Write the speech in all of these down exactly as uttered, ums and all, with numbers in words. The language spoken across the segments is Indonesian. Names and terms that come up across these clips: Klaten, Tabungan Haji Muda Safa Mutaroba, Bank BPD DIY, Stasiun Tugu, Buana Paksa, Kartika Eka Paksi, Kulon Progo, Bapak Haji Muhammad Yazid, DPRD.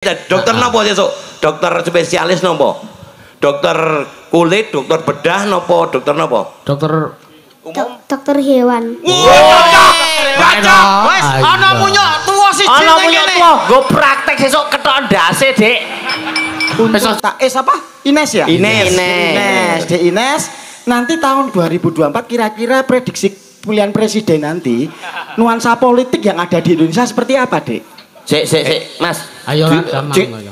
Dokter nopo sesuk? Dokter spesialis nopo? Dokter kulit, dokter bedah nopo? Dokter nopo? Dokter umum. Dokter hewan. Baca, wes ana punya tuwa siji ngene. Ana punya tuwa, go praktek sesuk ketok ndase, Dik. Besok tak es apa? Ines ya? Ines. Ines, Dik Ines. Nanti tahun dua ribu dua puluh empat kira-kira prediksi pilihan presiden nanti nuansa politik yang ada di Indonesia seperti apa, Dik? Sik sik sik Mas. Ayo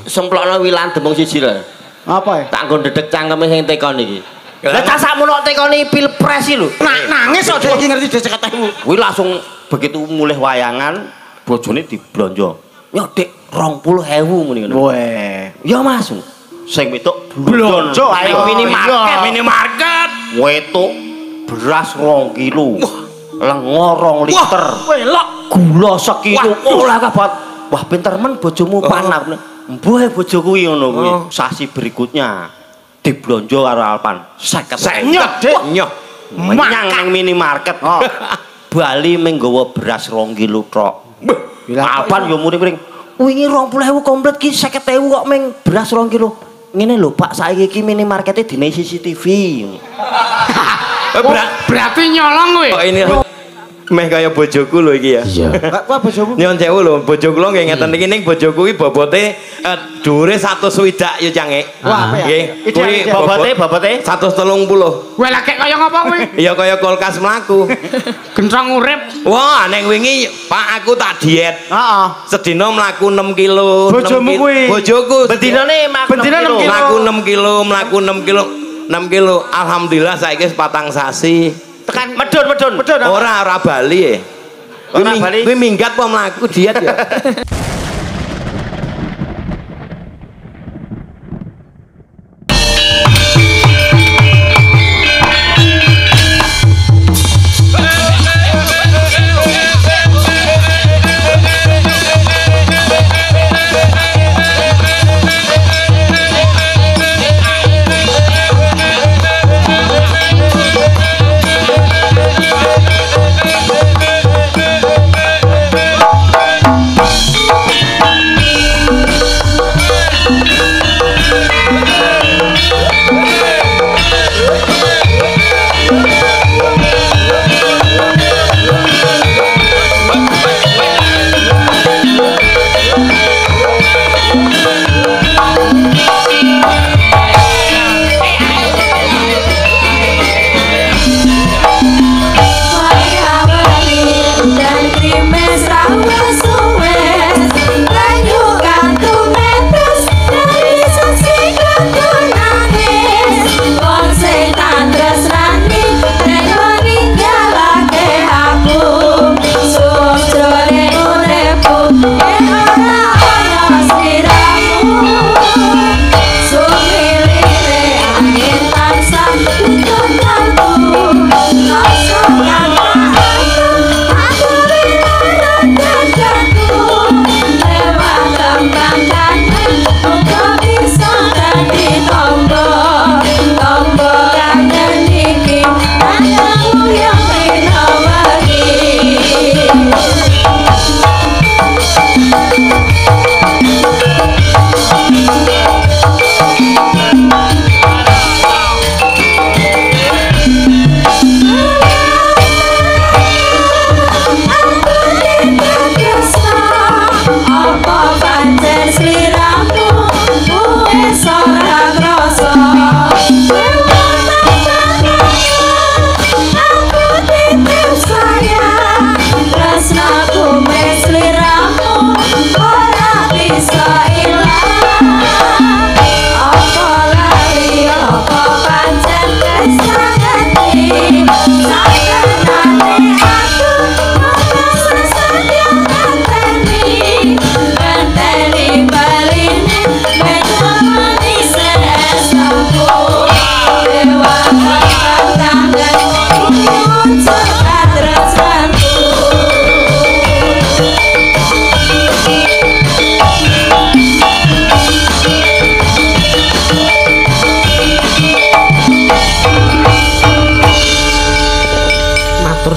semplokno wilan demung siji lho. Apa ya? Tak nggo ndedeg cangkeme sing tekon iki. Lah tak sakmono tekoni pilpres iki lho. Nangis kok dhewe iki ngerti dhewe ketemu. Kuwi langsung begitu mulih wayangan bojone diblonjo. Yo Dik dua puluh ribu ngene ngono. Weh. Yo Mas. Sing wetuk blonjo ae minimarket, minimarket. Wetuk beras dua kilo. Lenga dua liter. Welok gula sekilo. Olah kabeh. Wah pinter men bojomu panak. Mbuh bojoku iki ngono kuwi. Sasi berikutnya diblonjo karo Alpan. lima puluh. Nyoh. Menyang nang minimarket. Bali menggawa beras dua kilo tok. Alpan yo muring-muring. Wingi dua puluh ribu komplit ki seket ribu kok meng beras dua kilo. Ngene lho Pak, saiki iki minimarkete dine C C T V. Berarti nyolong kuwi. Meh kaya bojoku lho iki ya. Iya. Kok bojoku? Nyon sewu lho, bojoku lho nggih ngeten iki ning bojoku iki bobote dure seratus swidak ya Cangek. Wah, nggih. Kuwi bobote bobote seratus tiga puluh. Wah, lek kaya ngopo kuwi? Ya kaya kulkas mlaku. Gencong urip. Wah, ning wingi Pak aku tak diet. Heeh. Sedina mlaku enam kilo. Bojomu kuwi. Bojoku. Bendinane mlaku enam kilo. Mlaku enam kilo, mlaku enam kilo. enam kilo. Alhamdulillah saiki patang sasi. Tekan medun medun medun ora ora Bali ya ora Bali kuwi minggat apa mlaku diet ya.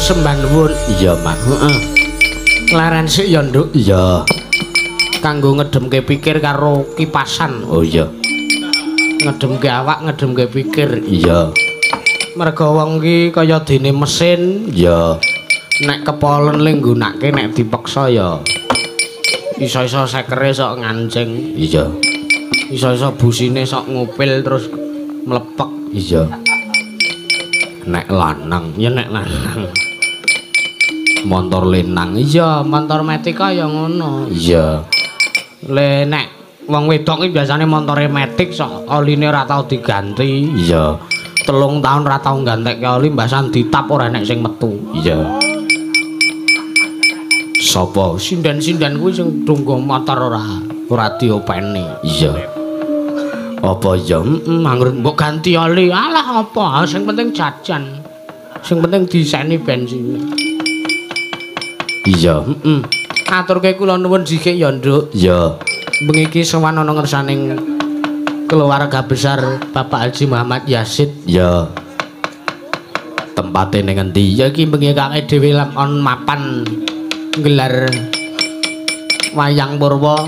Sembah nuwun. Iya, Mak. Heeh. Laran sik ya, Nduk. Iya. kanggo ngedemke pikir karo kipasan. Oh iya, ngedemke awak, ngedemke pikir. Iya, merga wong ki kaya dene mesin. Iya, nek kepolen ling nggunakake nek dipaksa ya iso-iso sekere sok ngancing. Iya, iso-iso busine sok ngupil terus mlepek. Iya, nek lanang ya nek lanang motor lenang. Iya, motor metika ya ngono. Iya, le nek wong wedok iki biasane motore metik sok oline ora tau diganti. Iya, telung tahun ora tau gantekke oli mbasan ditap ora nek sing metu. Iya, sapa sinden-sinden kuwi sing tunggu motor ora ora diopeni. Iya, apa ya manggur mbok ganti oli. Alah apa sing penting jajan, sing penting diseni bensin. Iya, heeh, aturke kula nuwun sithik ya nduk. Iya, bengi iki sowan ana ngersaning keluarga besar Bapak Haji Muhammad Yazid. Ya, tempatnya ini ngendi ya ini mengikangnya dewi lakon mapan gelar wayang purwa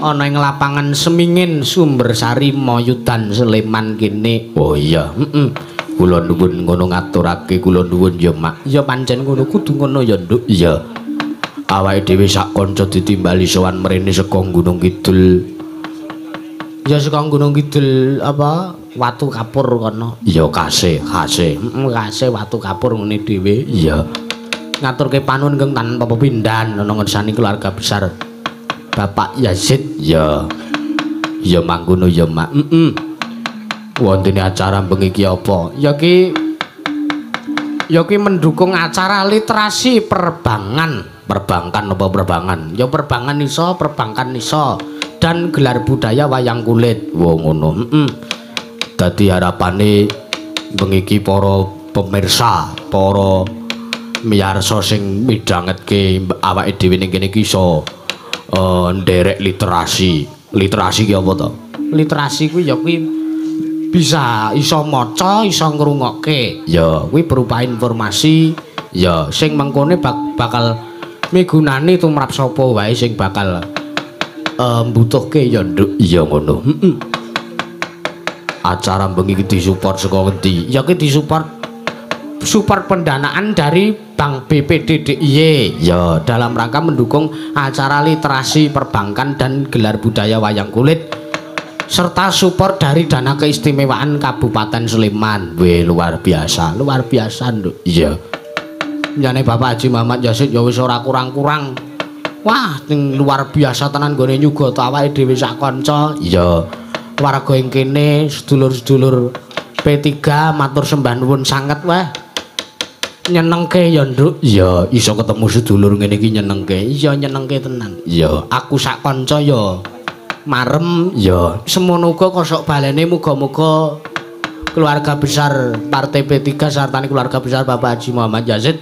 ono yang lapangan Semingin Sumber Sari Moyudan Sleman kini. Oh iya, kula nuwun ngono ngaturake, kula nuwun ya mak. Ya pancen ngono kudu ngono ya nduk. Ya, awake dhewe sak kanca ditimbali sowan mrene saka Gunung Kidul. Ya saka Gunung Kidul apa Watu Kapur kono. Ya kase, kase. Heeh, kase Watu Kapur ngene dhewe. Iya. Ngaturke panun keng tanpa pepindhan ana ngersani keluarga besar Bapak Yazid. Ya. Ya mangkono ya mak. Heeh. Wontene acara bengi iki apa? Ya ki ya ki mendukung acara literasi perbankan. Perbankan apa perbankan? Ya perbankan iso, perbankan iso. Dan gelar budaya wayang kulit. Wah ngono. Heeh. Dadi harapane bengi iki para pemirsa, para miyarsa sing midhangetke awake dhewe ning kene iki iso nderek literasi. Literasi ki apa to? Literasi kuwi ya kuwi bisa iso maca, iso ngrungokke. Ya, kuwi berupa informasi. Ya, sing mengkone bakal migunani tumrap sapa wae sing bakal mbutuhke ya nduk. Iya ngono. Heeh. Acara bengi iki disupport saka ngendi? Ya iki disupport support pendanaan dari Bank B P D D I Y. Ya, dalam rangka mendukung acara literasi perbankan dan gelar budaya wayang kulit serta support dari dana keistimewaan Kabupaten Sleman. Weh, luar biasa, luar biasa nduk. Iya. Jane Bapak Haji Muhammad Yazid ya wis ora kurang-kurang. Wah, ning luar biasa tenan gone nyuga ta awake dhewe sak kanca. Iya, warga ing kene sedulur-sedulur P tiga matur sembah nuwun sanget wae. Nyenengke ya nduk. Iya, iso ketemu sedulur ngene iki nyenengke. Iya, nyenengke tenan. Iya, aku sak kanca ya marem. Iya, semono uga kosok balene muga-muga keluarga besar Partai P tiga serta keluarga besar Bapak Haji Muhammad Yazid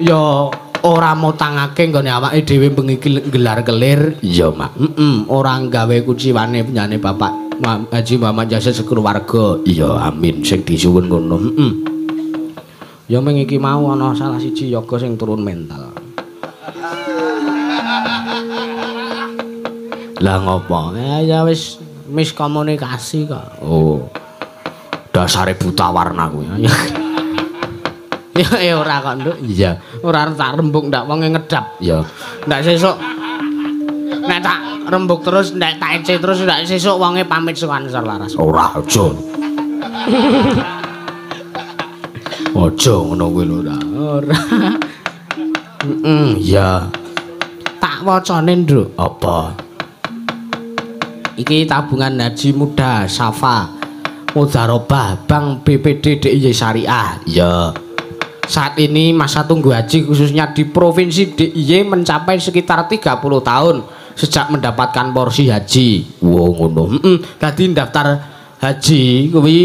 ya ora mau tangake nggone awake dhewe bengi gelar-gelir. Iya mak. Heeh, ora gawe kuciwane penyane Bapak Haji Muhammad Yazid sekeluarga. Iya, amin sing disuwun ngono. Heeh. Ya ming iki mau ana salah siji yoga sing turun mental. Lah ngopo? Ya wis miskomunikasi kok. Oh. Dasare buta warna kuwi. Ya ora kok nduk. Iya, ora tak rembug ndak wonge ngedap. Ya. Ndak sesuk nek tak rembug terus nek tak ece terus ndak sesuk wonge pamit sowan laras. Ora aja. Aja ngono kuwi lho ora. Ora. Heeh, ya. Tak wacane nduk. Apa? Iki Tabungan Haji Muda Safa Mutaroba Bank B P D D I Y Syariah. Ya. Saat ini masa tunggu haji khususnya di provinsi D I Y mencapai sekitar tiga puluh tahun sejak mendapatkan porsi haji. Wow ngono. Heeh. Dadi daftar haji kuwi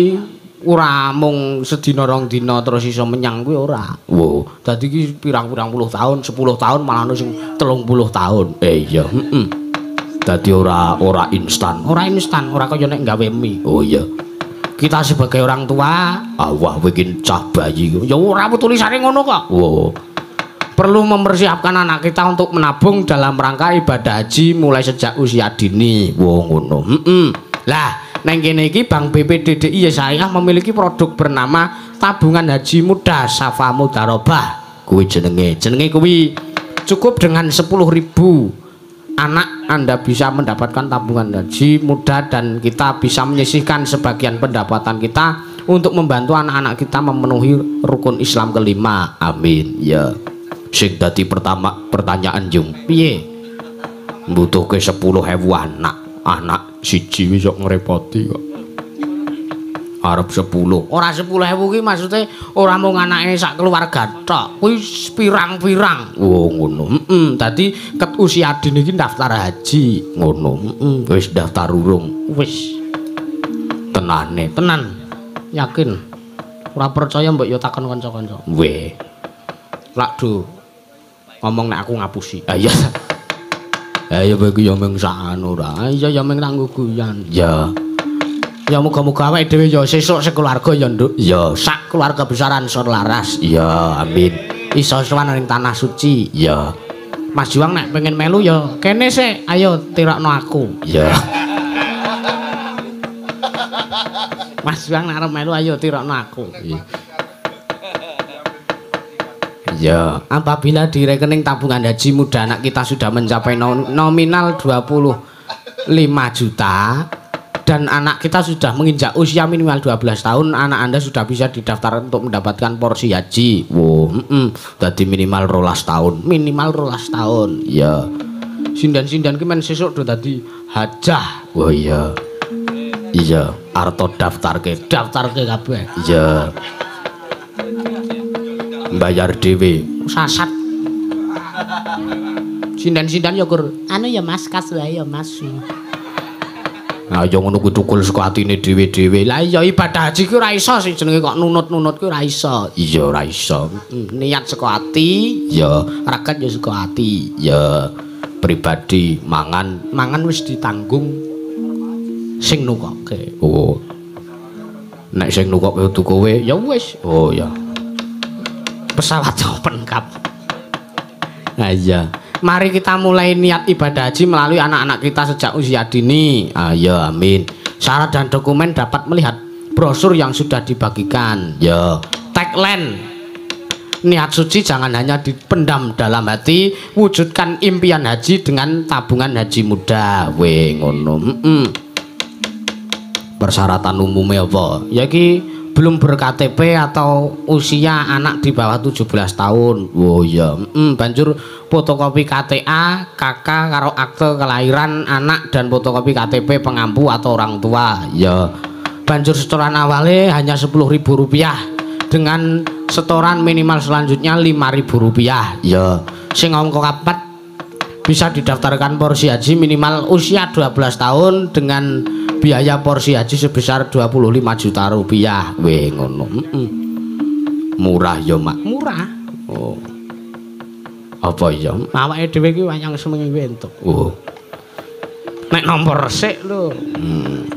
ora mung sedina rong dina terus iso menyang kuwi ora. Wow. Dadi iki pirang-pirang puluh tahun, sepuluh tahun malah ono sing telung puluh tahun. Eh iya, heeh. Dadi ora ora instan. Ora instan, ora kaya nek gawe mie. Oh iya. Kita sebagai orang tua, awah bikin cah bayi, ya ora tulisannya ngono kok. Wow, perlu mempersiapkan anak kita untuk menabung dalam rangka ibadah haji mulai sejak usia dini. Wong ngono. Heeh. Lah, nang kene iki Bank B P D D I Y saya memiliki produk bernama Tabungan Haji Muda Safa Mutaroba. Kuwi jenenge. Jenenge kuwi cukup dengan sepuluh ribu anak Anda bisa mendapatkan tabungan haji muda, dan kita bisa menyisihkan sebagian pendapatan kita untuk membantu anak-anak kita memenuhi rukun Islam kelima. Amin ya. Sing dadi pertama pertanyaan jung piye mbutuhke sepuluh ribu anak anak siji wis kok ngrepoti kok arep sepuluh ora sepuluh ribu ki maksudnya ora mung anake sak keluarga tok kuwi pirang-pirang. Oh ngono. Heeh, dadi ket usia dini iki daftar haji ngono. Heeh, wis daftar urung? Wis. Tenane, tenan. Yakin. Ora percaya mbok yo takon kanca-kanca. Weh. Lak do. Ngomong nek aku ngapusi. Ah iya. Ayo bagi yo mung sak anu ora. Iya yo mung nang guguyan. Ya. Ya muga-muga awake dhewe ya sesuk sekeluarga ya nduk. Ya sak keluarga besaran son laras. Ya amin. Iso sowan ning tanah suci. Ya. Mas Juang nek pengen melu ya kene sik. Ayo tirakno aku. Ya. Mas Juang nek arep melu ayo tirakno aku. Ya. Ya, apabila di rekening tabungan haji muda anak kita sudah mencapai nominal dua puluh lima juta dan anak kita sudah menginjak usia minimal dua belas tahun, anak Anda sudah bisa didaftarkan untuk mendapatkan porsi haji. Wow, mm -mm. Jadi minimal rolas tahun, minimal rolas tahun. Ya, yeah. Sindan-sindan kemen sesuk do tadi hajah. Wah iya, iya. Arto daftar ke, daftar ke kabeh. Iya. Bayar dhewe. Sasat. Sindan-sindan ya gur. Anu ya Mas kas wae ya Mas. Ayo ngono kuwi tukul saka atine dhewe-dhewe. Lah iya ibadah haji ki ora iso sing jenenge kok nunut-nunut ki ora iso. Iya ora iso. Niat saka ati, ya reget ya saka ati, ya pribadi mangan, mangan wis ditanggung sing nukokke. Oh. Nek sing nukokke kudu kowe, ya wis. Oh ya. Pesawat open cup. Nah iya. Mari kita mulai niat ibadah haji melalui anak-anak kita sejak usia dini. Ayo amin. Syarat dan dokumen dapat melihat brosur yang sudah dibagikan. Ya. Tagline. Niat suci jangan hanya dipendam dalam hati, wujudkan impian haji dengan tabungan haji muda. Weh ngono. Heeh. Persyaratan umumnya apa? Ya ki belum ber-K T P atau usia anak di bawah tujuh belas tahun. Oh iya. Mm, banjur fotokopi K T A, K K karo akte kelahiran anak dan fotokopi K T P pengampu atau orang tua. Ya. Banjur setoran awalnya hanya sepuluh ribu rupiah dengan setoran minimal selanjutnya lima ribu rupiah. Ya. Sing angka kapat bisa didaftarkan porsi haji minimal usia dua belas tahun dengan biaya porsi haji sebesar dua puluh lima juta rupiah. Weh ngono. Mm-mm. Murah ya mak, murah. Oh. Apa ya? Awake dhewe iki wayang semengi kuwi entuk. Oh. Nek nomor sik lho. Hmm.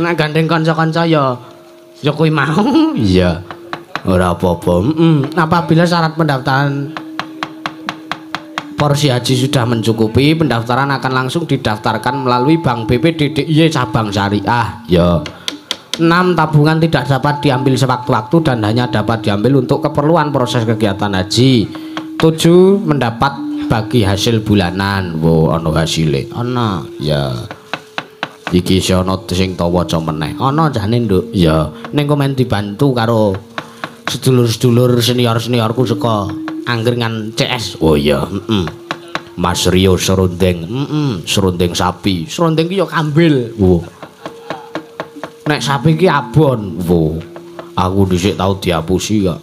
Nek gandeng kanca-kanca ya ya kuwi mau. Iya. Ora apa-apa. Mm-mm. Apabila syarat pendaftaran porsi haji sudah mencukupi, pendaftaran akan langsung didaftarkan melalui Bank B P D D I Y cabang syariah. Ya. enam Tabungan tidak dapat diambil sewaktu-waktu dan hanya dapat diambil untuk keperluan proses kegiatan haji. tujuh Mendapat bagi hasil bulanan. Wo ono hasile. Ono. Ya. Iki iso ono sing tawa waca meneh. Ono jane nduk. Ya. Ning komen dibantu karo sedulur-sedulur senior-seniorku saka angkringan C S. Oh iya. mm -mm. Mas Rio serundeng. mm -mm. Serundeng sapi. Serundeng ki yo kambil. Wo. Nek sapi ki abon. Wo. Aku dhisik tau diapusi kok.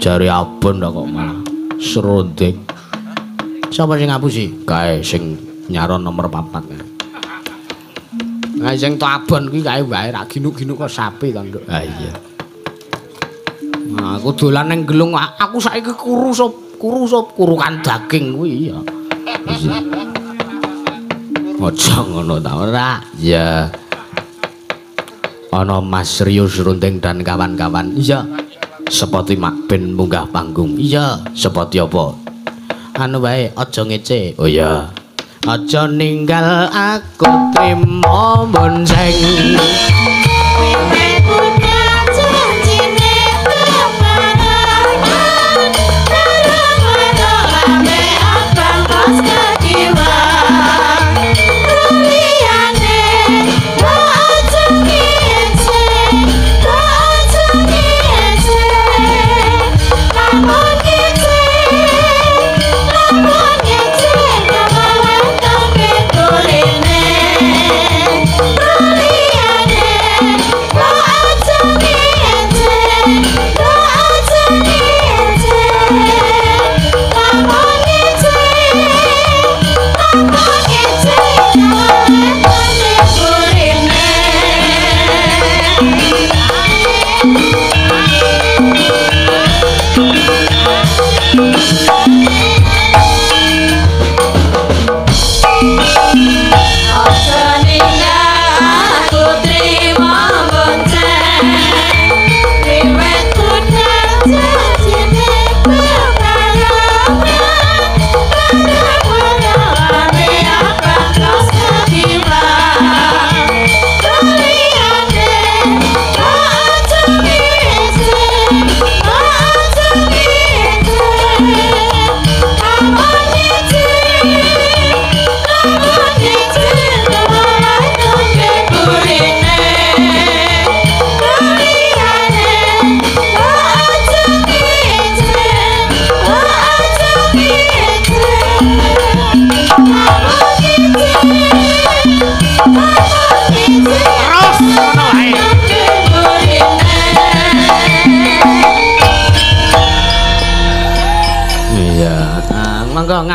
Jare abon dah kok malah serundeng. Sapa sing ngapusi? Kae sing nyaron nomor papat. Nah sing to abon kuwi kae wae ra ginuk-ginuk kok sapi to, Nduk. Ah iya. Nah, aku dolan nang gelung, aku saiki kuru sop, kuru sop, kurukan daging kuwi ya. Aja ngono ta ora. Ya. Ana Mas Rius Runting dan kawan-kawan. Iya. Sepati makben munggah panggung. Iya, sepati apa? Anu bae, aja ngece. Oh iya. Aja ninggal aku trimo monseng.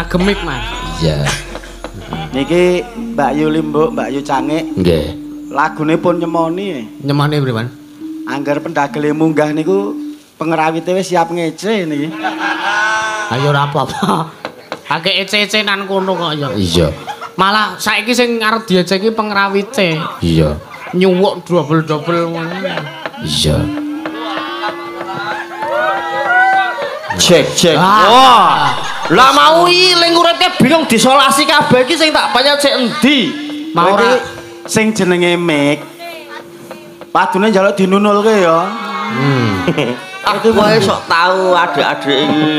Gemik man. Iya. Niki Mbak Yu Limbuk, Mbak Yu Cangik. Nggih. Lagune pun nyemoni. Nyemoni pripun? Angger pendagele munggah niku pengerawite wis siap ngece niki. Ayo ora apa-apa. Akeh ece-ecenan kono kok ya. Iya. Malah saiki sing arep dieceki pengerawite. Iya. Nyuwuk dobel-dobel ngono. Iya. Cek cek. Wah. Lah mau iling urutnya bingung disolasi kabeh iki sing tak panyat sik endi. Mau ora sing jenenge mik. Padune njaluk dinunulke ya. Hmm. Aku wae sok tau adik-adik iki.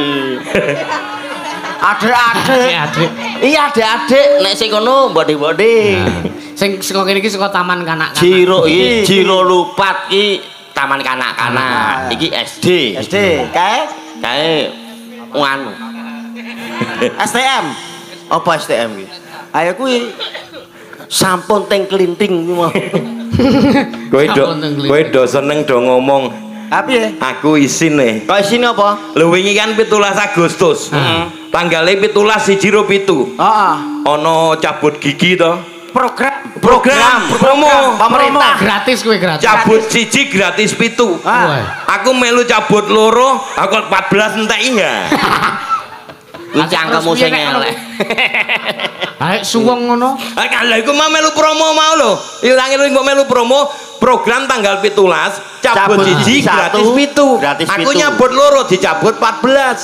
Adik-adik. Adik. Iya adik-adik nek sing ngono mbodi-mbodi. Sing saka kene iki saka taman kanak-kanak. Jiro iki, Jiro Lupat iki taman kanak-kanak. Iki S D. S D, kae? Kae ngono. S T M, apa S T M gitu? Ayo kui sampun teng kelinting gue mau. Gue do, gue do seneng do ngomong. Apa ya? Aku isin nih. Kau isin apa? Luwingi kan pitulas Agustus. Tanggalnya pitulas si Jiro pitu. Ono cabut gigi toh. Program, program, promo, pemerintah gratis gue gratis. Cabut cici gratis pitu. Aku melu cabut loro. Aku empat belas entah iya. Ucang kamu sing elek. Ayo suwung ngono. Lah kalau iku mau melu promo mau lho. Ilang ilang mbok melu promo program tanggal pitulas cabut siji gratis pitu. Aku nyabut loro dicabut empat belas.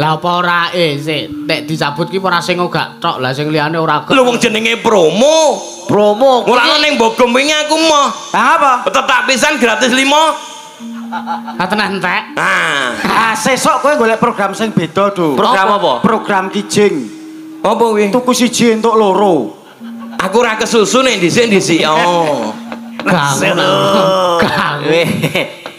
Lah apa ora e sik nek dicabut ki ora sing gak tok lah sing liyane ora kok. Lho wong jenenge promo. Promo. Ora ning Bogom wingi aku mah. Apa? Tetak pisan gratis lima. Katenan entek. Ah, sesuk kowe golek program sing beda do. Program apa? Program kijing. Apa kuwi? Tuku siji entuk loro. Aku ora kesusu nek dhisik-dhisik. Oh. Kowe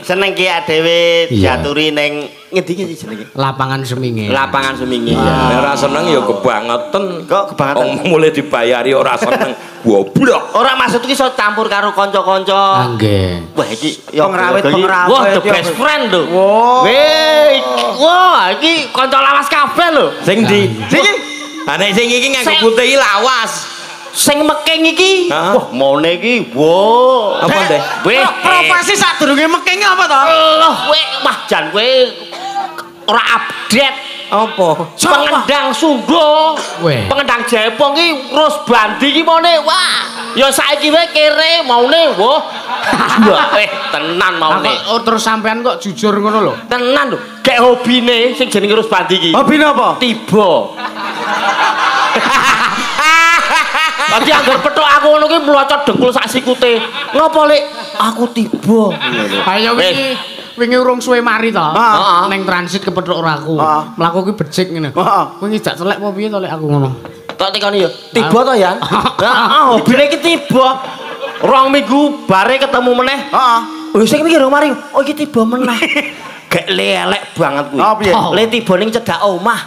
seneng ki dhewe diaturi ning ngendi iki jenenge? Lapangan Seminggi. Lapangan Seminggi. Nek ora seneng ya kebangetan. Kok kebangetan? Mulai dibayari ora seneng. Goblok. Ora maksud iki iso campur karo kanca-kanca. Nggih. Wah iki ya pengrawit-pengrawit. Wah, the best friend lho. Weh, wah iki kanca lawas kabeh lho. Sing ndi? Sing ane sing iki nganggo putih lawas. Sing mekeng iki, wah mone iki. Wah, apa ndek? Weh, profesi sadurunge mekeng apa to? Loh, weh, wah jan kowe ora update. Apa? Pengendang Sunda, pengendang Jepang ini terus bandi gimana? Wah, ya saiki kere mau nih, wah Eh, tenan mau nih. Oh terus sampean kok jujur ngono lho. Tenan lho. Kayak hobine sing jenenge Rus Pandi iki. Hobine apa? Tiba. Tadi anggar petok aku ngono ki mlocot dengkul sak sikute. Ngopo lek aku tiba. Ayo wingi wingi urung suwe mari to. Ning transit kepethuk ora aku. Mlaku ki becik ngene. Wingi jak celek apa piye to lek aku ngono. Tak tekani yo. Tiba to ya. Heeh, hobine iki tiba. Rong minggu bare ketemu meneh. Heeh. Wis sing iki rong mari. Oh iki tiba meneh. Gek lelek banget kuwi. Oh piye? Le tiba ning cedhak omah.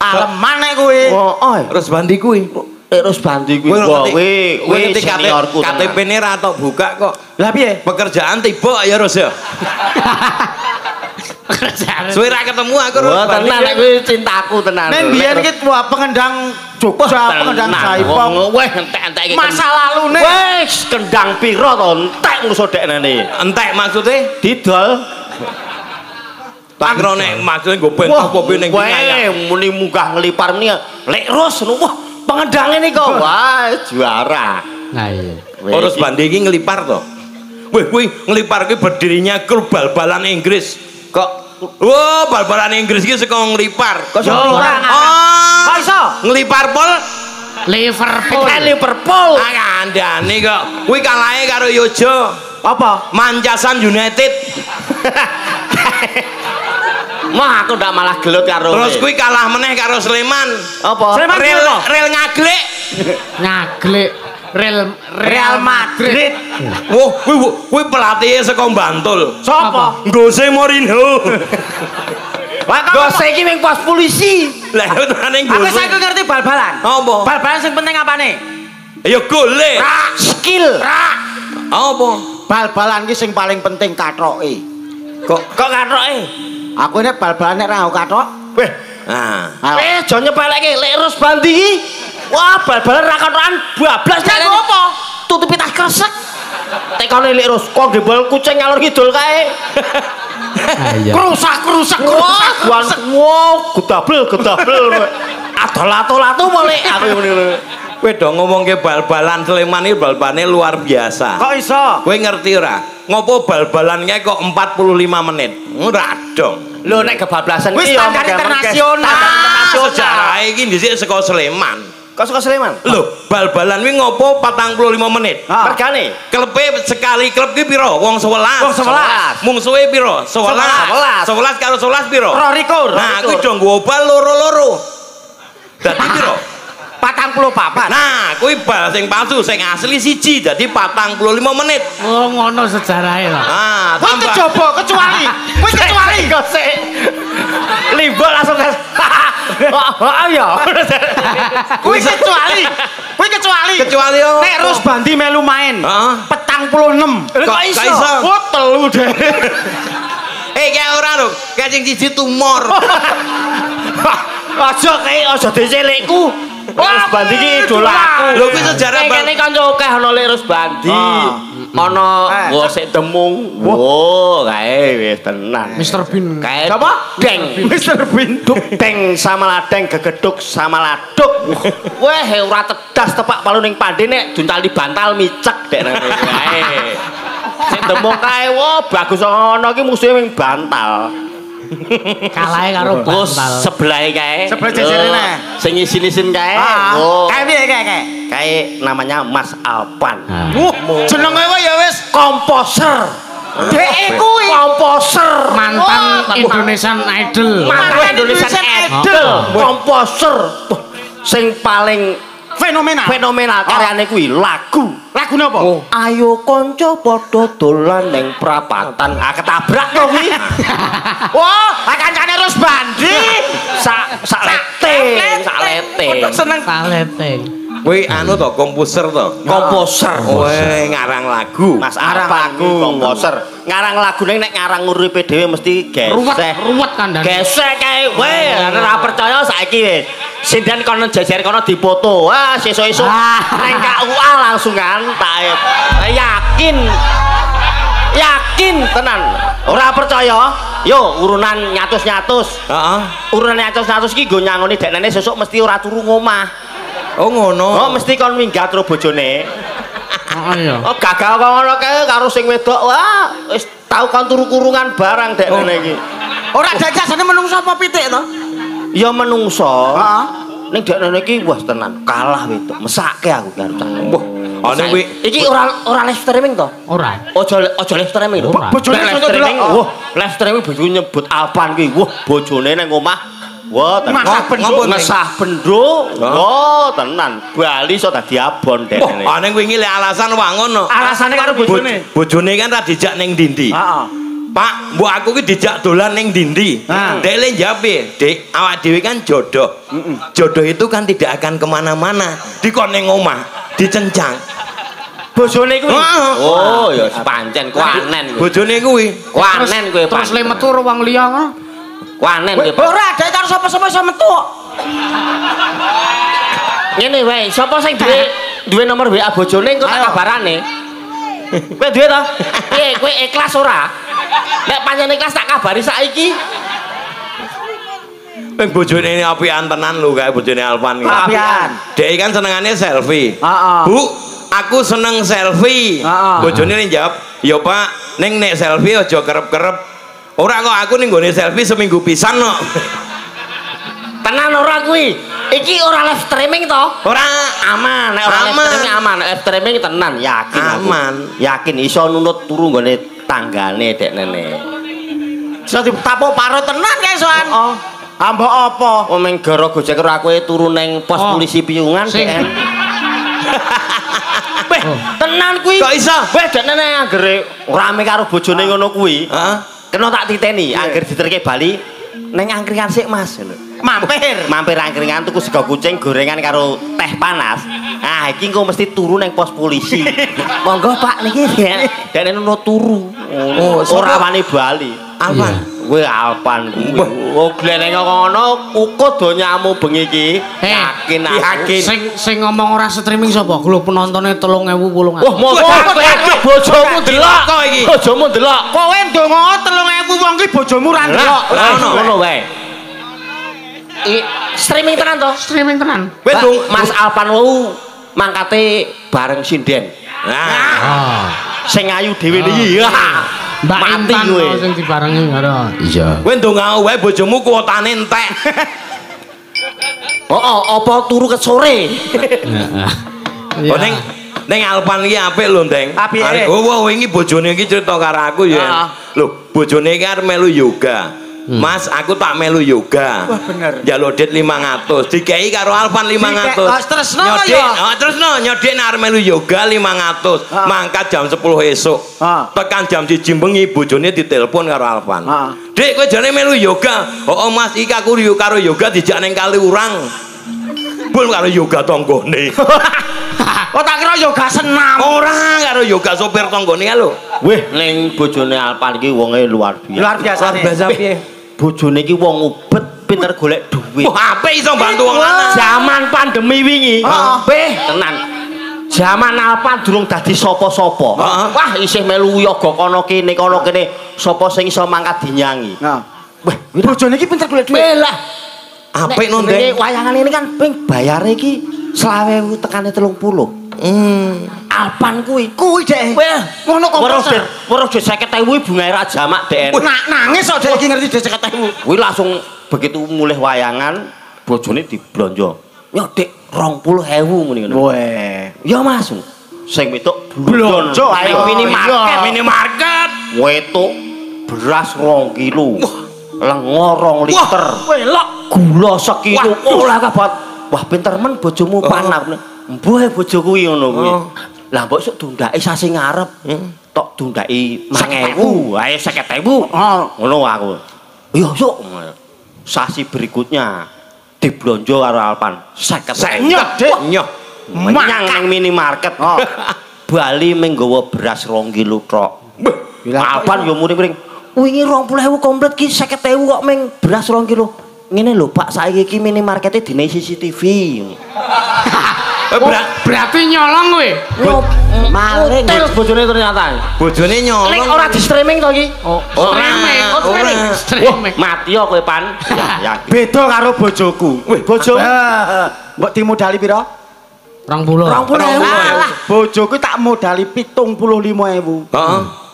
Aleman nek kuwi. Heeh. Terus bandi kuwi. Terus bandi kuwi. Kuwi kuwi seniorku. K T P-ne ra tok buka kok. Lah piye? Pekerjaan tiba ya Rus ya. Pekerjaan. Suwe ra ketemu aku Rus. Wah, tenan nek kuwi cintaku tenan. Nek biyen iki pengendang Jogja, pengendang Saipong. Weh, entek-entek iki. Masa lalune. Wis, kendang pira to entek nguso dekne. Entek maksude didol. Pakro nek maksude nggo pentok kopi ning kaya. Weh, muni munggah nglipar muni. Lek Rus, wah. Pengedang ini kok, wah juara. Nah iya. Terus bandi ini ngelipar toh. Wih wih ngelipar ini berdirinya klub bal-balan Inggris. Kok? Wah bal-balan Inggris ini suka ngelipar. Kok seorang? Oh. Kok ngelipar pol? Liverpool. Kan Liverpool. Agak ada nih kok. Wih kalahnya karo Yojo. Apa? Manchester United. Mah aku ndak malah gelut karo. Terus kuwi kalah meneh karo Sleman. Apa? Real Real ngaglek. Ngaglek Real Real Madrid. Wah, kuwi kuwi pelatih saka Bantul. Sapa? Jose Mourinho. Wah, Jose iki ning pos polisi. Lah tenan Jose. Aku saiki ngerti bal-balan. Apa? Bal-balan sing penting apane? Ya gole. Skill. Apa? Bal-balan iki sing paling penting katoke. Kok kok katoke? Aku ini bal-balan nek ra katok. Weh. Nah, weh aja nyepeleke lek Rus Bandi iki. Wah, bal-balan ra katokan bablas nek opo? Tutupi tas kresek. Tekone lek Rus kok nggih bol kucing ngalor kidul kae. Krusak-krusak krusak. Wow, gedabel gedabel. Adol-adol-adol mole aku ngene. Kowe do ngomongke bal-balan Sleman iki bal-balane luar biasa. Kok iso? Kowe ngerti ora? Ngopo bal-balannya kok empat puluh lima menit? Ora dong. Lho nek kebablasan iki yo standar internasional. Sejarah iki dhisik saka Sleman. Kok saka Sleman? Lho, bal-balan kuwi ngopo empat puluh lima menit? Mergane klebe sekali kleb ki pira? Wong sewelas. Wong sewelas. Mungsuhe pira? sewelas. sewelas karo sewelas pira? dua puluh. Nah, kuwi do nggo bal loro-loro. Dadi pira? patang puluh papat. Nah, kui bal sing palsu, sing asli siji, jadi patang puluh lima menit. Oh, ngono sejarahnya lah. Nah, tambah. Kui coba kecuali, kui kecuali gosek. Libel langsung tes. Hahaha, ayo. Kui kecuali, kui kecuali. Kecuali. Nek Rus Bandi melu main. Petang puluh enam. Kok iso? Kok telu deh. Eh, kayak orang loh, kayak sing siji tumor. Ojo kayak ojo dicelekku. Rus Bandi ki dolaku. Lho kuwi sejarah Bang. Kene kanca akeh ana lek Rus Bandi. Ana gosek demung. Wo, kae wis tenan. Mister Bean. Kae apa? Deng. Mister Bean duk deng sama ladeng gegeduk sama laduk. Weh ora tedas tepak palu ning pandhe nek duntal di bantal micek dek nang kae. Sing demung kae wo bagus ana ki musuhe ning bantal. Kalahe karo bos sebelahe kae. Sebelah jejerene. Sing ngisi-ngisin kae. Kae piye kae kae? Kae namanya Mas Alpan. Jenenge wae ya wis komposer. Dhek kuwi komposer mantan Indonesian Idol. Mantan Indonesian Idol, komposer sing paling fenomenal. Fenomenal karyane kuwi lagu. Lagune apa? Ayo kanca padha dolan ning prapatan. Ah ketabrak to kuwi. Wah, kancane Rus Bandi. Sak sak leteng, sak leteng. Seneng sak leteng. Kuwi anu to komposer to. Komposer. Weh ngarang lagu. Mas arang lagu komposer. Ngarang lagune nek ngarang uripe dhewe mesti geseh. Ruwet kandhane. Geseh kae. Weh ora percaya saiki wis. Sindan kono jajar kono dipoto. Wah, sesuk-esuk ning K U A langsung kan tak yakin. Yakin tenan. Ora percaya? Yo urunan nyatus-nyatus. Heeh. Urunan nyatus-nyatus iki nggo nyangoni dekne sesuk mesti ora turu ngomah. Oh ngono. Oh mesti kon minggat karo bojone. Oh iya. Oh gagal kok ngono kae karo sing wedok. Wah, wis tau kan turu-kurungan barang dek ngene iki. Ora jajasane menungso apa pitik to? Ya menungso. Heeh. Ning dek ngene iki wah tenan, kalah wedok. Mesake aku karo cah. Wah. Ane kuwi iki ora ora live streaming to? Ora. Aja aja live streaming lho. Bojone live streaming. Wah, live streaming bojone nyebut Alpan kuwi. Wah, bojone nang omah. Wah, tenan. Ngesah bendro. Wah, tenan. Bali iso dadi abon dene. Wah, ning wingi lek alasan wae ngono. Alasane karo bojone. Bojone kan ra dijak ning ndi-ndi. Heeh. Pak, mbok aku ki dijak dolan ning ndi-ndi. Dek le jawab piye? Dek, awak dhewe kan jodoh. Jodoh itu kan tidak akan kemana mana. Dikon ning omah, dicencang. Bojone kuwi. Oh, ya pancen kuanen. Bojone kuwi. Kuanen kuwi. Terus le metu wong liya ngono. Wanen kuwi. Ora dhek karo sapa-sapa iso metu. Ngene wae, sapa sing duwe duwe nomor W A bojone engko tak kabarane. Kowe duwe to? Piye kowe ikhlas ora? Nek pancen ikhlas tak kabari saiki. Ping bojone apian tenan lho kae bojone Alvan. Apian. Dhek kan senengane selfie. Heeh. Bu, aku seneng selfie. Bojone njawab, "Ya, Pak, ning nek selfie aja kerep-kerep. Ora kok aku ning nggone selfie seminggu pisan kok. Tenan ora kuwi. Iki ora live streaming to? Ora, aman. Nek ora live streaming aman, live streaming tenan yakin aman. Yakin iso nunut turu nggone tanggane dek nene. Iso ditapo paro tenan kae soan. Heeh. Ambok apa? Wong ming gara Gojek karo aku turu ning pos polisi Piyungan dek. Weh, tenan kuwi. Kok iso? Weh dek nene anggere rame karo bojone ngono kuwi. Heeh. Kena tak titeni, angger diterke Bali neng angkringan sik Mas. Mampir, mampir angkringan tuku sego kucing gorengan karo teh panas. Ah, iki engko mesti turu neng pos polisi. Monggo Pak niki ya. Dene ono turu. Oh, ora wani Bali. Alpan. Kowe Alpan kuwi. Oh, gleneng kok ngono, uko do nyamu bengi iki. Yakin yakin. Sing sing ngomong ora streaming sapa? Lho penontone telung ewu wolung atus. Wah, mosok bojomu delok kok iki. Bojomu delok. Kowe ndonga telung ewu wong iki bojomu ra delok. Ngono ngono wae. Streaming tenan to? Streaming tenan. Kowe Mas Alpan wau mangkate bareng sinden. Nah. Sing ayu dhewe iki. Mbak Intan lho sing dibarengi karo. Iya. Kowe ndonga wae bojomu kuotane entek. Heeh, apa turu ke sore? Heeh. Oh ning ning Alpan iki apik lho, Ndeng. Apike. Oh, wingi bojone iki cerita karo aku ya. Lho, bojone iki arep melu yoga. Mas, aku tak melu yoga. Wah, bener. Njaluk dit lima ratus, dikei karo Alvan lima ratus. Dikei tresno ya. Heeh, tresno nyodik arep melu yoga lima ratus. Mangkat jam sepuluh esuk. Tekan jam siji bengi bojone ditelepon karo Alvan. Dik, kowe jane melu yoga. Heeh, Mas, iki aku riyo karo yoga dijak ning Kaliurang. Bul karo yoga tanggane. Oh tak kira yoga senam. Ora karo yoga sopir tanggane lho. Wih, ning bojone Alvan iki wonge luar biasa. Luar biasa. Luar biasa piye? Bojone iki wong ubet pinter golek duit. Wah, apik iso bantu wong lanang. Zaman pandemi wingi. Heeh, tenan. Zaman Alpan durung dadi sapa-sapa. Wah, isih melu yoga kono kene kono kene sapa sing iso mangkat dinyangi. Heeh. Wah, bojone iki pinter golek duit. Lah. Apik no Ndeng. Wayangan ini kan ping bayare iki selawewu tekane telung puluh. Hmm. Alpan kuwi kuwi dek. Wah, ngono kok. Weruh weruh seket ewu bunga era jamak dek. Nak nangis kok dek iki ngerti seket ewu. Kuwi langsung begitu mulih wayangan bojone diblonjo. Ya dek rong puluh ewu ngene ngono. Weh. Ya Mas. Sing wetuk blonjo ae minimarket, minimarket. Wetuk beras rong kilo. Lenga rong liter. Welok gula sekilo. Olah kabat. Wah, pinter men bojomu panap. Mbuh bojo kuwi ngono kuwi. Lah mbok sok dundake sasi ngarep. Tok dundake mang ewu, ae seket ewu. Ngono aku. Yo sok. Sasi berikutnya diblonjo karo Alpan. seket ewu. Nyoh. Menyang nang minimarket. Bali ming nggawa beras rong kilo tok. Alpan yo muring-muring. Wingi rong puluh ewu komplit ki seket ewu kok ming beras rong kilo. Ngene lho Pak, saiki iki minimarkete dine C C T V. Berarti nyolong kowe. Maling bojone ternyata. Bojone nyolong. Ning ora di streaming to iki? Oh, streaming. Oh, streaming. Mati yo kowe Pan. Beda karo bojoku. Weh, bojomu. Mbok timodali pira? Rang puluh. Rang puluh. Bojoku tak modali pitung puluh lima ewu.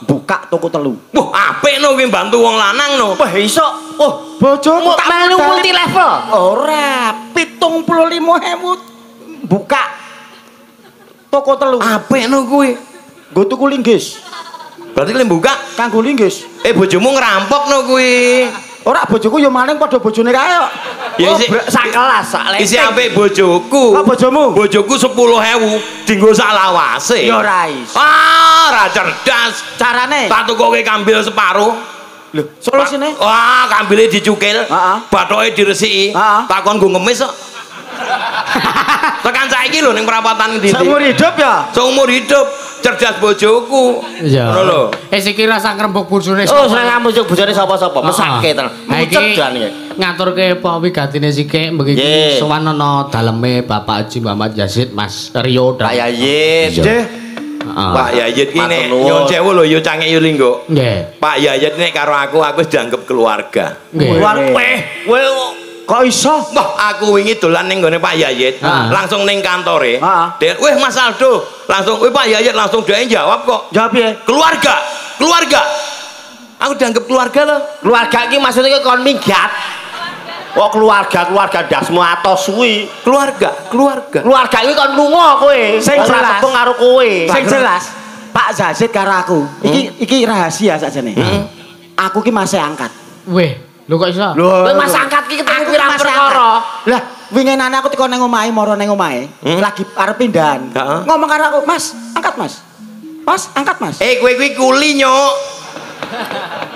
Buka toko telu. Wah, apik no kuwi bantu wong lanang no. Wah, iso. Oh, bojoku tak melu multi level. Ora, pitung puluh lima ewu. Buka toko telu. Apik no kuwi. Nggo tuku linggis. Berarti lem buka kanggo linggis. Eh, bojomu ngerampok no kuwi. Ora, bojoku yo maling padha bojone kae kok. Ya isi sak kelas sak lek. Isi apik bojoku. Apa bojomu? Bojoku sepuluh ewu dienggo sak lawase. Ya ora iso. Ah, ora cerdas. Carane? Tak tukoke kambil separo. Lho, solusine? Wah, kambile dicukil. Heeh. Bathoke diresiki. Takon nggo ngemis kok. Tekan saiki lho ning perapatan ndi. Seumur hidup ya? Seumur hidup cerdas bojoku. Iya. Ngono lho. Eh iki rasa ngrembug bojone. Oh, ora ngrembug bojone sapa-sapa. Mesake tenan. Mucet jane. Ngatur ke Pak Wigatine sikik mriki yeah. Sowan ana daleme Bapak Haji Muhammad Yazid Mas Rio Pak Yayid nggih uh. Pak Yayid ki nek nyuwun sewu lho ya cangek yo linggo nggih Pak Yayid nek karo aku aku wis dianggep keluarga keluarga weh kowe kok iso wah aku wingi dolan ning gone Pak Yayid uh. langsung ning kantore uh. dek weh Mas Aldo langsung weh Pak Yayid langsung dhek jawab kok jawab piye keluarga keluarga aku dianggep keluarga lho keluarga ki maksudnya kon minggat oh keluarga keluarga dasmu atos kuwi keluarga keluarga keluarga iki kon lunga kowe sing jelas karo karo kowe sing jelas Pak Yazid karo aku hmm? iki iki rahasia sakjane hmm? Aku ki masih angkat weh lho kok iso lho mas angkat ki ketemu pirang perkara lah winginane aku teko nang omahe mara nang omahe hmm? Lagi arep pindahan hmm? Ngomong karo aku Mas angkat Mas Mas angkat Mas eh kowe kuwi kuli nyok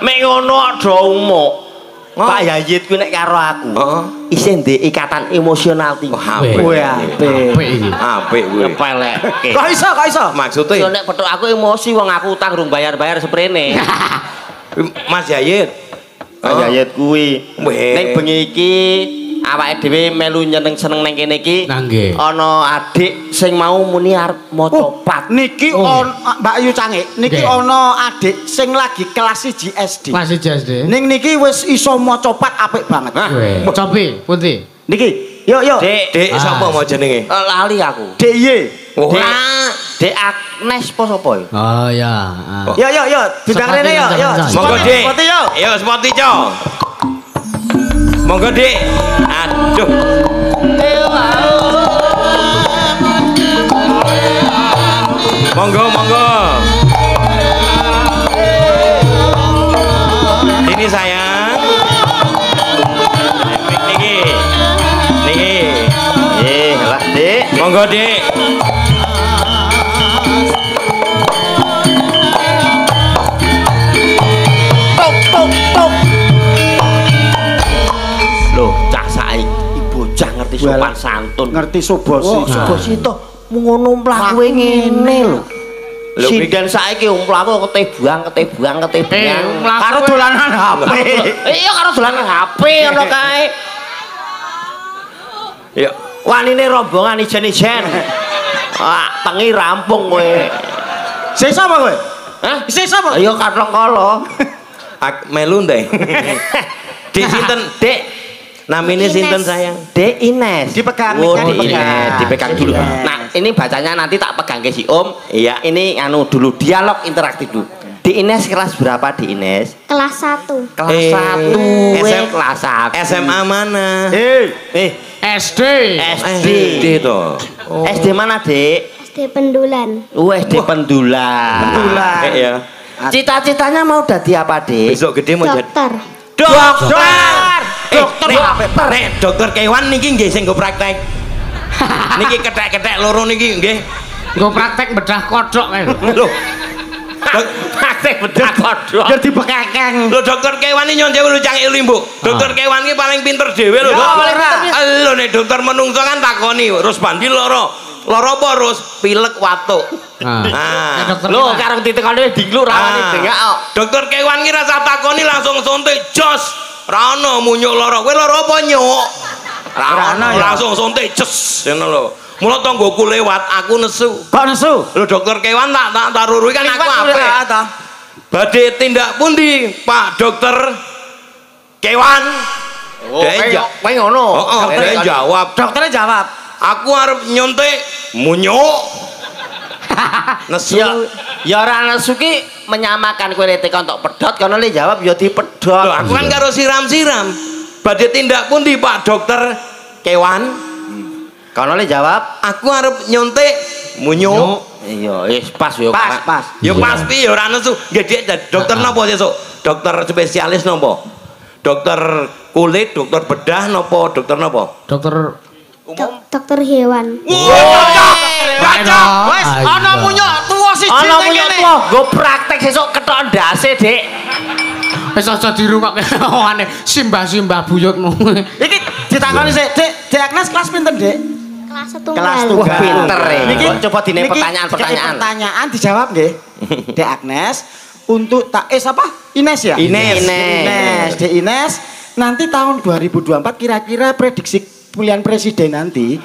mek ngono aja umuk oh. Pak Yazid ku nek karo aku. Heeh. Oh. Isih ndek ikatan emosional ti. Oh, apik. Apik iki. Apik kuwi. Nyepelekke. Kok iso, kok iso? Maksude. Yo nek petuk aku emosi wong aku utang rung bayar-bayar seprene. Mas Yazid. Mas oh. Yazid kuwi. Nek bengi iki awake dhewe melu nyeneng seneng nang kene iki. Ana adik sing mau muni arep maca pat. Niki oh. on, Mbak Ayu Cangik, niki ana okay. adik sing lagi kelas satu S D. Kelas satu S D. Ning niki wis iso maca pat apik banget. Maca piye? Pundi? Niki. Yo yo. Dik, dik ah. Sapa mau jenenge? Lali aku. Dik Y. Oh. Dek Agnes po sapa ya? Oh ya. Yo yo yo, bidang rene yo yo. Monggo Dik. Yo sepoti co. Monggo Dik. Aduh. Monggo monggo. Ini sayang. Niki. Niki. Eh, lah Dik. Monggo Dik. Sopan santun ngerti sobosi sobosi itu ngono mlaku ngene lho sinden saiki mlaku ketebuang ketebuang ketebuang karo dolanan H P iya karo dolanan H P ngono kae ya wanine rombongan ijen-ijen ah tengi rampung kowe sing sapa kowe hah sing sapa ya kathok kala melu ndek di sinten Dik namanya sinten sayang Dek Ines dipegang oh, dipegang dipegang dulu Ines. Nah ini bacanya nanti tak pegang ke si Om iya ini anu dulu dialog interaktif dulu Dek Ines kelas berapa Dek Ines kelas satu kelas eh, satu S M kelas satu S M A mana eh eh S D S D S D toh oh. S D mana Dek S D Pendulan oh S D oh. Pendulan Pendulan eh, ya cita-citanya mau dadi apa Dek besok gede mau jadi dokter dokter dokter eh dokter kewan niki nggih sing go praktek niki ketek-ketek loro niki nggih go praktek bedah kodhok lho praktek bedah kodhok ya dibekakeng lho dokter kewan iki nyonjeng lho cangek limbu dokter kewan iki paling pinter dhewe lho lho nek dokter menungso kan takoni terus bandi loro loro apa terus pilek watuk nah lho karo ditekoni dingluk rawane dengak kok dokter kewan iki rasa takoni langsung suntik jos Rano munyuk loro, kowe loro apa nyuk? Rano langsung suntik jes ngono lho. Mula tanggoku lewat, aku nesu. Kok nesu? Lho dokter kewan tak tak tarurui kan aku apik. Badhe tindak pundi, Pak Dokter Kewan? Oh, kowe ngono. Heeh, dokter jawab. Dokternya jawab. Aku arep nyuntik Munyuk. Nesu. Ya ora nesu ki menyamakan kowe rete kontok pedhot kono le jawab ya dipedhot. Lho aku kan karo siram-siram. Badhe tindak pundi Pak Dokter kewan? Kono le jawab, aku arep nyontek munyuk. Iya, wis pas ya pas. Pas. Ya pas pi ya ora nesu. Nggih, dokter napa sesuk? Dokter spesialis napa? Dokter kulit, dokter bedah napa? Dokter napa? Dokter umum, dokter hewan. Baca, wes, ana munyuk tuwa siji. Ana munyuk tuwa, nggo praktek sesuk ketok ndase, Dik. Wis aja dirungokne wongane simbah-simbah buyutmu. Iki ditakoni sik, Dik, diagnos kelas pinten, Dik? Kelas setunggal. Kelas setunggal. Pinter e. Niki coba dine pertanyaan-pertanyaan. Pertanyaan dijawab nggih. Dik Agnes untuk tak eh apa? Ines ya? Ines. Ines, Dik Ines. Nanti tahun dua ribu dua puluh empat kira-kira prediksi pilihan presiden nanti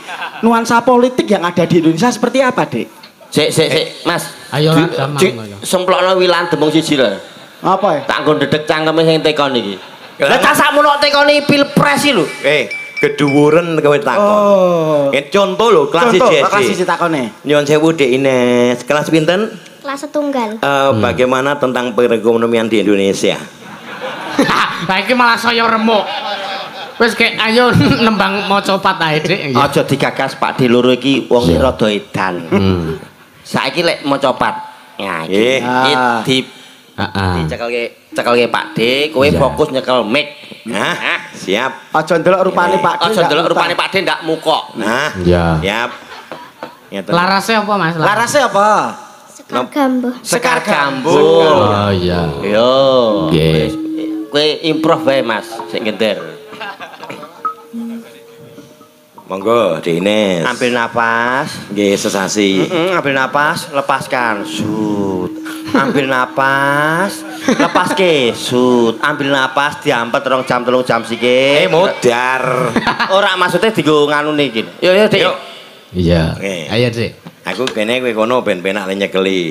nuansa politik yang ada di Indonesia seperti apa, Dek? Sik sik sik, Mas. Ayo sampeyan. Cek semplokno wilan demung siji lho. Apa ya? Tak nggon dedeg cangkeme sing tekon iki. Lah tak sakmono tekoni pilpres iki lho. Eh, keduwuren kowe takon. Nggih conto lho kelas siji. Kelas siji takone. Nyuwun sewu, Dek Ines. Kelas pinten? Kelas setunggal. Eh, bagaimana tentang perekonomian di Indonesia? Lah iki malah saya remuk. Wes kek ayo nembang mau copat ae Dik. Aja digagas Pak Di loro iki wong iki rada edan. Saiki lek mau copat. Nah iki di heeh dicekelke cekelke Pak Di, kowe fokus nyekel mic. Nah, siap. Aja ndelok rupane Pak Di. Aja ndelok rupane Pak Di ndak mukok. Nah, siap. Larase apa Mas? Larase apa? Sekar gambul. Sekar gambul. Oh iya. Yo. Nggih. Kowe improv wae Mas, sik ngenter. Monggo, Dines. Ambil napas, nggih sesasi. Mm-mm, ambil napas, lepaskan. Sut. Ambil napas, lepaske. Sut. Ambil napas, diampet rong jam telung jam sike. Eh, modar. Ora maksudnya digo nganune iki. Yo yo, Dik. Iya. Ayo, Dik. Aku kene kowe kono ben penak le nyekeli.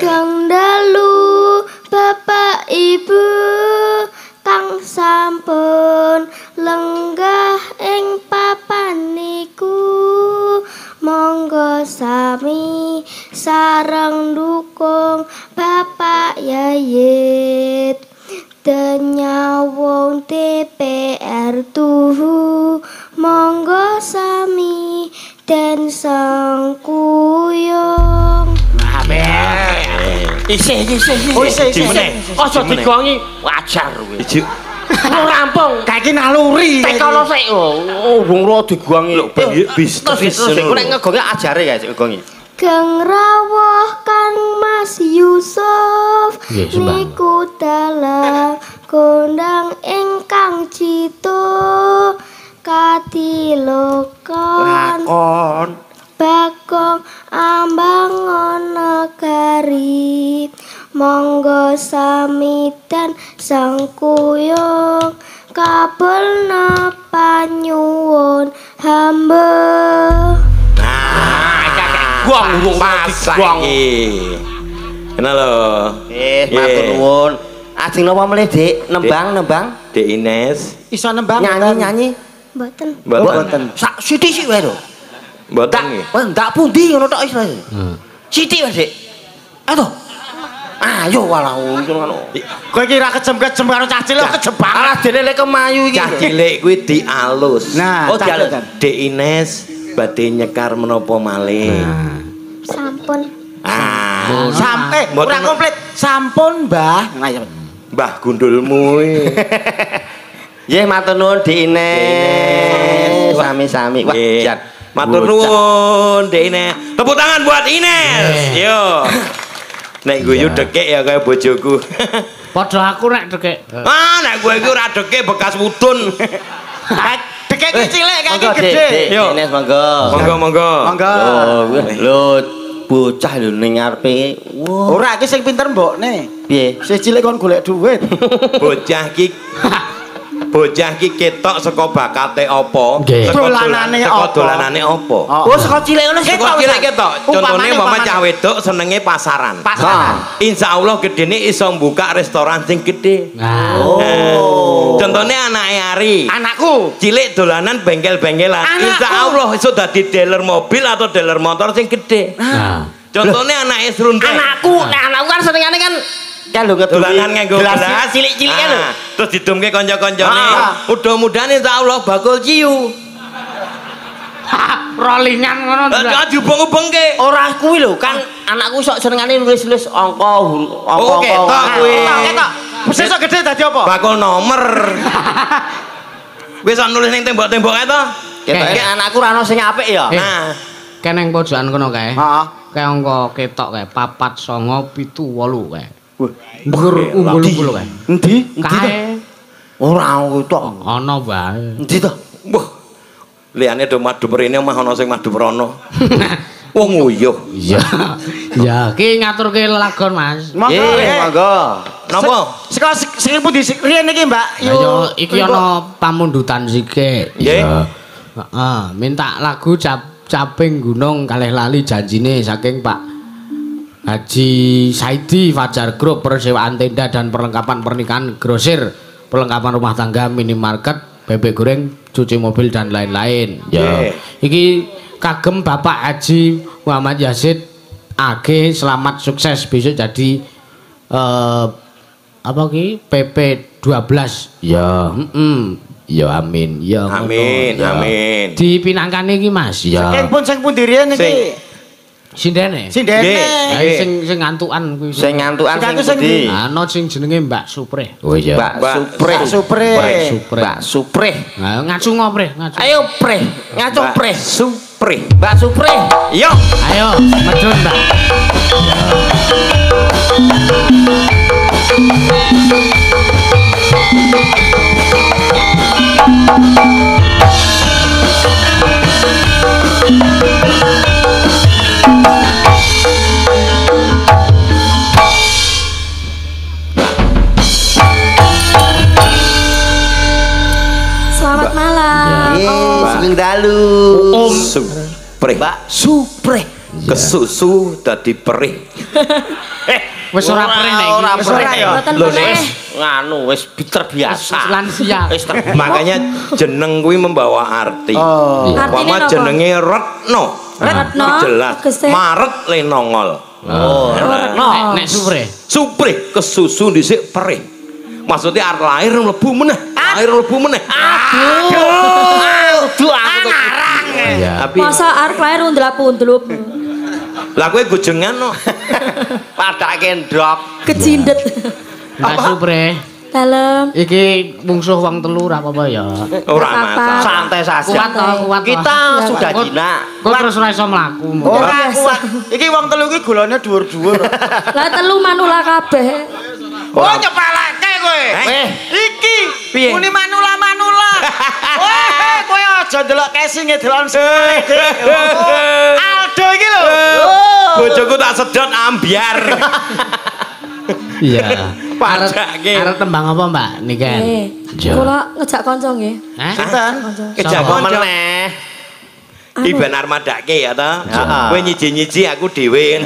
Kang dalu, Bapak Ibu, kang sampun lenggah ing papan niku, monggo sami sareng dukung Bapak Yazid. Denya wong D P R Tuhu, monggo sami den sangkuyung. Isih isih isih isih aja digongi wajar kowe lu rampung kaki naluri tekolo sik oh wong ora digongi lho bisnis terus nek ngegongi ajare kae sik ngegongi geng rawuh kan Mas Yusuf niku dalang kondang ingkang cito katilokon lakon bakong ambang negari, monggo sami den sangkuyung kabulna panyuwun hamba. Nah, kakek guang guang masak iki. Kena lho. Nggih, matur nuwun. Ajeng napa meneh, Dik? Nembang, nembang. Dik Ines. Iso nembang nyanyi-nyanyi? Mboten. Mboten. Sak sithik wae lho. Mboten nggih. Wes ndak pundi ngono tok wis. Heeh. Sithik wae, Dik. Aduh. Ayo walah untung ngono. Kowe iki ra kecem-kecem karo cah cilik kejebak. Alah dene lek kemayu iki. Cah cilik kuwi dialus. Nah, oh dialus. Dek Ines badhe nyekar menapa malih? Sampun. Ah, sampe ora komplit. Sampun, Mbah. Mbah gundulmu iki. Nggih matur nuwun Dek Ines. Sami-sami. Wah, jan. Matur nuwun Dek Ines. Tepuk tangan buat Ines. Yo. Nek guyu dekek ya kaya bojoku. Padha aku nek dekek. Ah, nek kowe iki ora dekek bekas mudun. Dekek iki cilik kaya iki gedhe. Yo. Ines monggo. Monggo monggo. Monggo. Lho, bocah lho ning ngarepe. Ora iki sing pinter mbokne. Piye? Sing cilik kon golek dhuwit. Bocah iki bocah ki ketok saka bakate apa, saka dolanane apa. Oh, saka cilik ngono saka cilik ketok. Contone umpama cah wedok senenge pasaran. Pasaran. Insyaallah gedene iso buka restoran sing gedhe. Oh. Contone anake Ari. Anakku cilik dolanan bengkel-bengkelan. Insyaallah iso dadi dealer mobil atau dealer motor sing gedhe. Nah. Contohnya anaknya serundeng. Anakku, nah anakku kan senengannya kan ya lho dolanan nganggo gelas cilik-cilik lho. Terus didumke kanca-kancane. Mudah-mudahan insyaallah bakul ciu. Rolingan ngono lho. Lah diubeng-ubengke. Ora kuwi lho, kan anakku sok senengane nulis-nulis angka apa. Oke, tok kuwi. Ketok. Sesuk gedhe dadi apa? Bakul nomor. Wis nulis ning tembok-tembok ae to. Ketoke anakku ra ono sing apik ya. Nah, kene ning pojokan kono kae. Heeh. Kayak angka ketok kayak papat songo pitu walu kayak berumur umur bulu kayak nanti kayak orang ketok ono bah nanti toh boh liane do madu perine mah ono sing madu perono wong nguyuh iya ya ki ngatur ki lagon mas monggo monggo nopo sekolah sing putih riyen iki mbak yo iki ono pamundutan sike iya minta lagu cap Caping Gunung Kalih Lali janjine saking Pak Haji Saidi Fajar Group persewaan tenda dan perlengkapan pernikahan grosir perlengkapan rumah tangga minimarket bebek goreng cuci mobil dan lain-lain ya iki kagem Bapak Haji Muhammad Yazid A G selamat sukses besok jadi apa ki P P dua belas ya ya amin ya amin amin dipinangkan ini mas ya yang pun yang pun dirian ini sindene sindene yang ngantuan yang ngantuan yang putih ada yang jenenge Mbak Supreh Mbak Supreh Mbak Supreh Mbak Supreh ngacung ngopreh ayo preh ngacung preh Supreh Mbak Supreh yuk ayo medun mbak Selamat malam. Seneng dalu. Om Supreh. Mbak Supreh. Kesusu dadi perih. Wes ora perih nek iki. Ora perih ya. Lho wis nganu wis terbiasa. Lansia. Makanya jeneng kuwi membawa arti. Apa jenenge Retno? Retno jelas. Maret le nongol. Oh, Retno. Nek Supreh. Supreh kesusu dhisik perih. Maksudnya arep lahir mlebu meneh. Lahir mlebu meneh. Aduh. Aduh aku ngarang. Masa arep lahir undlap-undlup. Lah kowe gojengan no. Padak kendrok. Kecindet. Mbak Supreh. Dalem. Iki mungsuh wong telu ora apa-apa ya. Ora masalah. Santai saja. Kuat to, kuat. Kita sudah jina. Kok terus ora iso mlaku. Ora kuat. Iki wong telu iki golane dhuwur-dhuwur. Lah telu manula kabeh. Oh nyepelake kowe. Eh, iki muni manula-manula. Weh, kowe aja ndelok kesinge delon sore. Aldo iki lho. Bojoku tak sedot ambiar. Iya. Arep tembang apa mbak? Nih kan. Kalo ngejak koncong ya. Sinten? Ngejak koncong meneh. Iban armadake ya toh. Kowe nyiji-nyiji aku dhewe.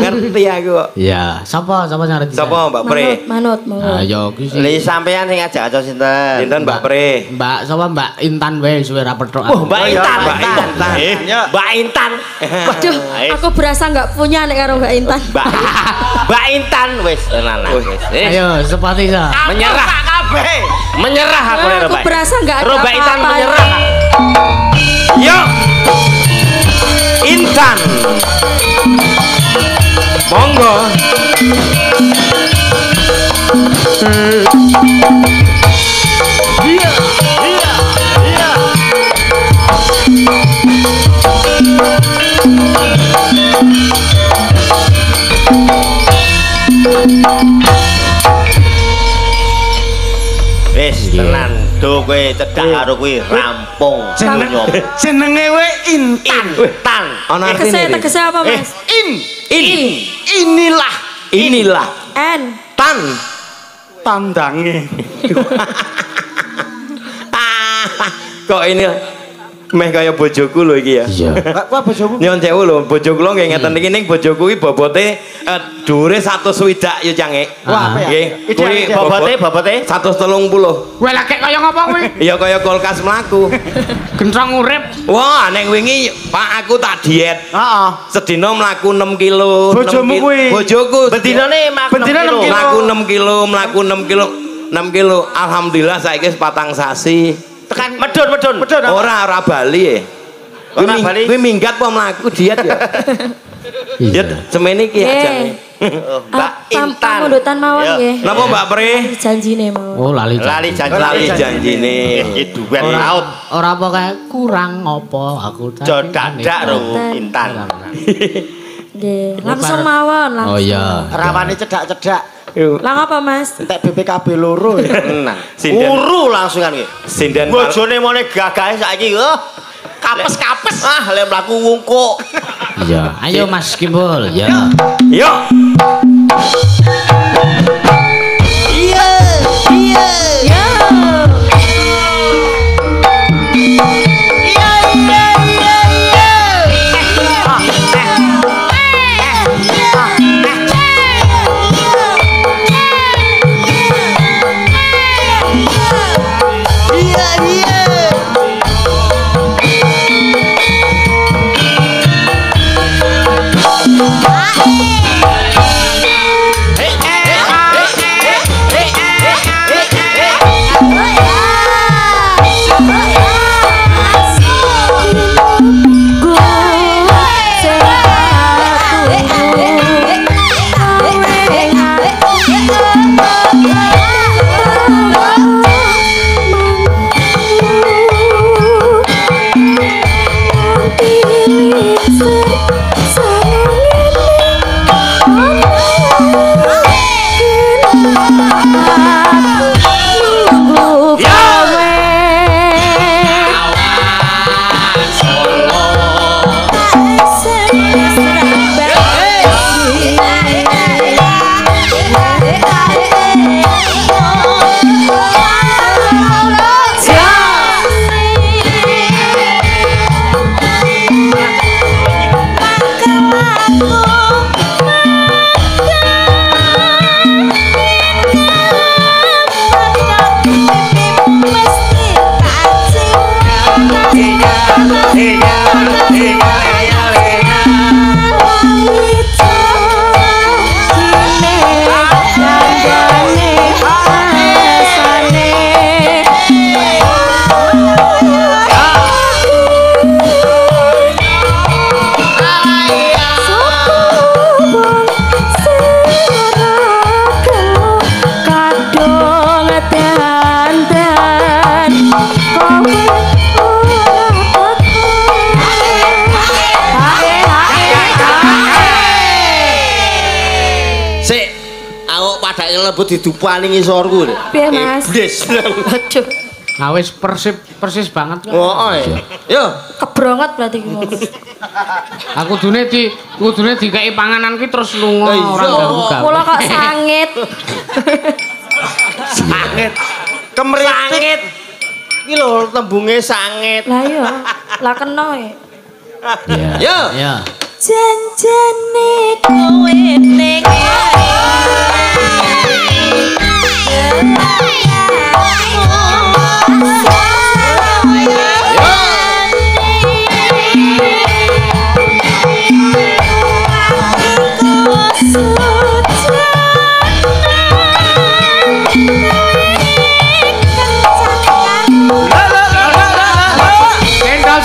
Ngerti aku kok. Iya. Sapa sapa sing arep dijak? Sapa Mbak Pre? Manut, manut. Ayo iki sing. Lha sampean sing ngajak aja sinten? Sinten Mbak Pre? Mbak sapa Mbak Intan wae suwe ra petrok. Oh, Mbak Intan. Mbak Intan. Mbak Intan. Waduh, aku berasa enggak punya nek karo Mbak Intan. Mbak Intan wis tenanan wis. Ayo, sepati sa. Menyerah kabeh. Menyerah aku lho, Mbak. Aku berasa enggak ada apa-apa. Mbak Intan menyerah. Yo Intan monggo iya iya iya wis tenan do kowe cedak karo kowe rampung donya jenenge kowe Intan Intan ana artine tegese apa Mas in in inilah inilah en tan tandange Kok ini meh kaya bojoku lho iki ya. Iya. Kok bojoku? Nyon cewu lho, bojoku lho nggih ngeten iki ning bojoku iki bobote dure seratus swidak ya cangek. Wah, nggih. Kuwi bobote bobote seratus tiga puluh. Kuwi lek kaya ngopo kuwi? Ya kaya kulkas mlaku. Gencong urip. Wah, ning wingi Pak aku tak diet. Heeh. Sedina mlaku enam kilo. Bojomu kuwi. Bojoku. Bendinane mlaku enam kilo. Mlaku enam kilo, mlaku enam kilo. enam kilo. Alhamdulillah saiki patang sasi. Tekan medun medun medun ora ora Bali ya ora Bali kuwi minggat apa mlaku diet ya diet semene iki ajane Mbak Intan mundutan mawon nggih napa Mbak Pre janjine mawon oh lali lali janji lali janjine iki duwen laut ora apa kae kurang apa aku dadak ro Intan nggih langsung mawon langsung oh iya rawane cedak-cedak. Lang apa mas? Entek B P K B loro ya. Nah, uru langsungan gitu. Sinden. Bojone mau negagain saiki, oh, kapes kapes. Ah, lem laku wungko. Iya, ayo mas Kimbol, ya. Yo. Iya, iya, iya. Lebut didupani ngisorku deh. Piye Mas? Iblis. Aduh. Awis persis persis banget. Heeh. Yo, kebrongot berarti ki, Mas. Aku dune di kudune dikai panganan ki terus lunga ora gak. Kula kok sangit. Sangit. Kemritik. Ki lho tembunge sangit. Lah iya, lah kena e. Yo. Yo. Janjane kowe nek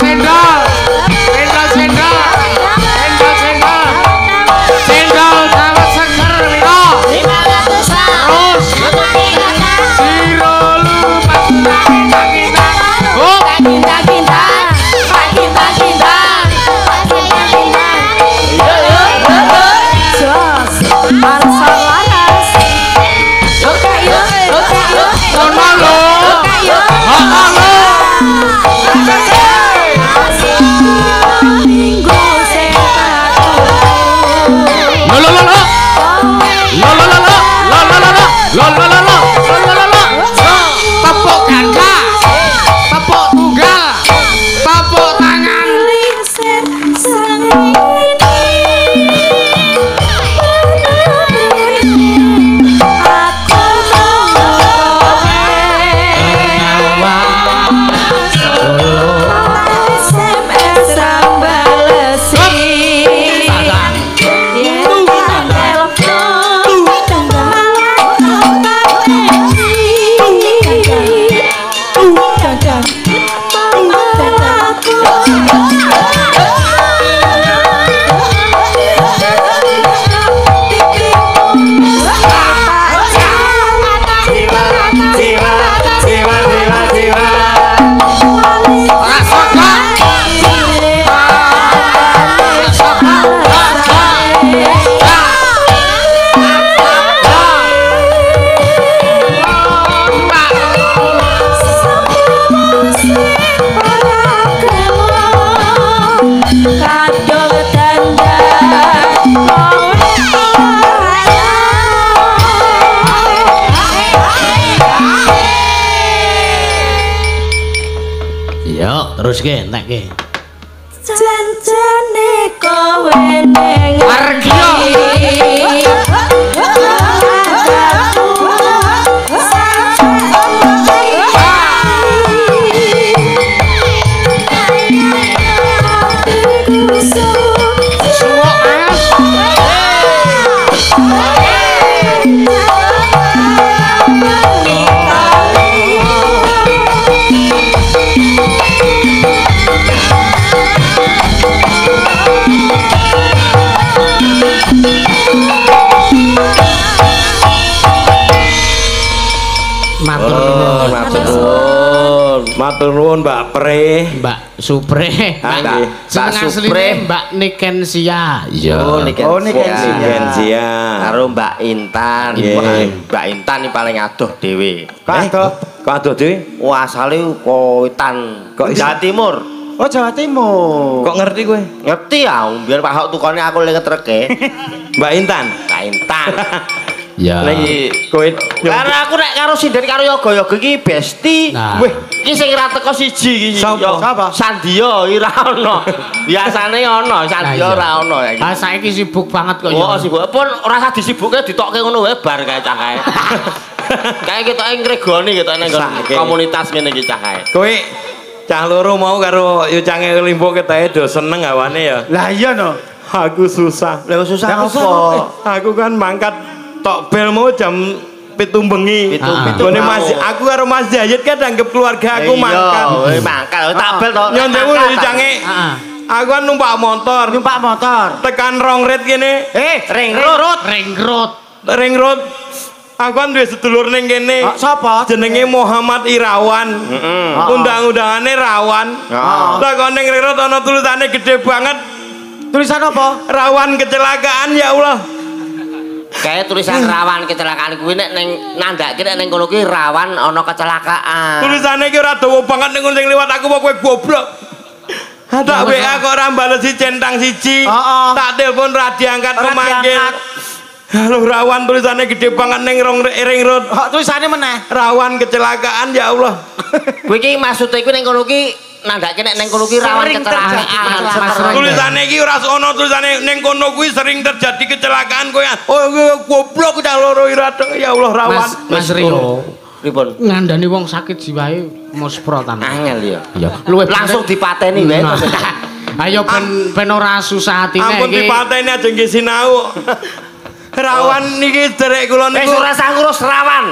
Sendal sendal sendal sendal sawat seger. teruske entek e. Janjane kowe ning warga matur nuwun Mbak Pre, Mbak Supre, Mbak Supre, Mbak Nikensia, oh Nikensia, karo Mbak Intan, Mbak Intan ini paling adoh dewe, adoh, adoh dewe, wah asalnya kok Intan, kok Jawa Timur, oh Jawa Timur, kok ngerti gue, ngerti ya, biar Pak Hok tukannya aku lihat terke, Mbak Intan, Mbak Intan. Ya. Lagi koin. Karena aku naik karo sinden karo yoga yoga ini besti. Wih, ini saya kira teko siji. Siapa? Sandio, Irano. Biasanya Irano, Sandio, Irano. Ah, saya ini sibuk banget kok. Oh, sibuk. Pun rasa disibuknya ditokeng ono lebar kayak cahai. Kayak kita yang regoni gitu, komunitas ini kita cahai. Koin, cah luru mau karo yucange limbo kita itu seneng awane ya. Lah iya no. Aku susah. Lah susah apa? Aku kan mangkat. Tok bel mau jam pitu bengi. Boleh masih. Aku karo Mas Yazid kan anggap keluarga aku makan. Makan. Tak bel tok. Nyondewu dari canggih. Aku kan numpak motor. Numpak motor. Tekan rong road gini. Eh, ring road. Ring road. Ring road. Aku kan dua sedulur neng gini. Siapa? Jenenge Muhammad Irawan. Undang-undangannya Rawan. Tak kau neng ring road. Ono tulisannya gede banget. Tulisan apa? Rawan kecelakaan ya Allah. Kayak tulisan rawan kecelakaan gue nek neng nandak kita neng kono ki rawan ono kecelakaan. Tulisannya ki ora dawa banget neng sing liwat aku kok kowe goblok. Ada W A kok ora balesi centang siji. Tak telepon ra diangkat kemanggil. Halo rawan tulisannya gede banget neng ring road. Kok tulisannya meneh? Rawan kecelakaan ya Allah. Kowe ki maksud e ku neng kono ki nandak kene neng kono kuwi rawan kecelakaan. Tulisane iki ora ono tulisane neng kono kuwi sering terjadi kecelakaan kowe. Oh goblok cah loro iradeng ya Allah rawan. Mas Rio. Pripun? Ngandani wong sakit jiwae musprotan. Angel ya. Ya. Langsung dipateni wae. Ayo ben ben ora susah atine iki. Ampun dipateni aja nggih sinau. Rawan niki derek kula niku. Wis ora usah ngurus rawan.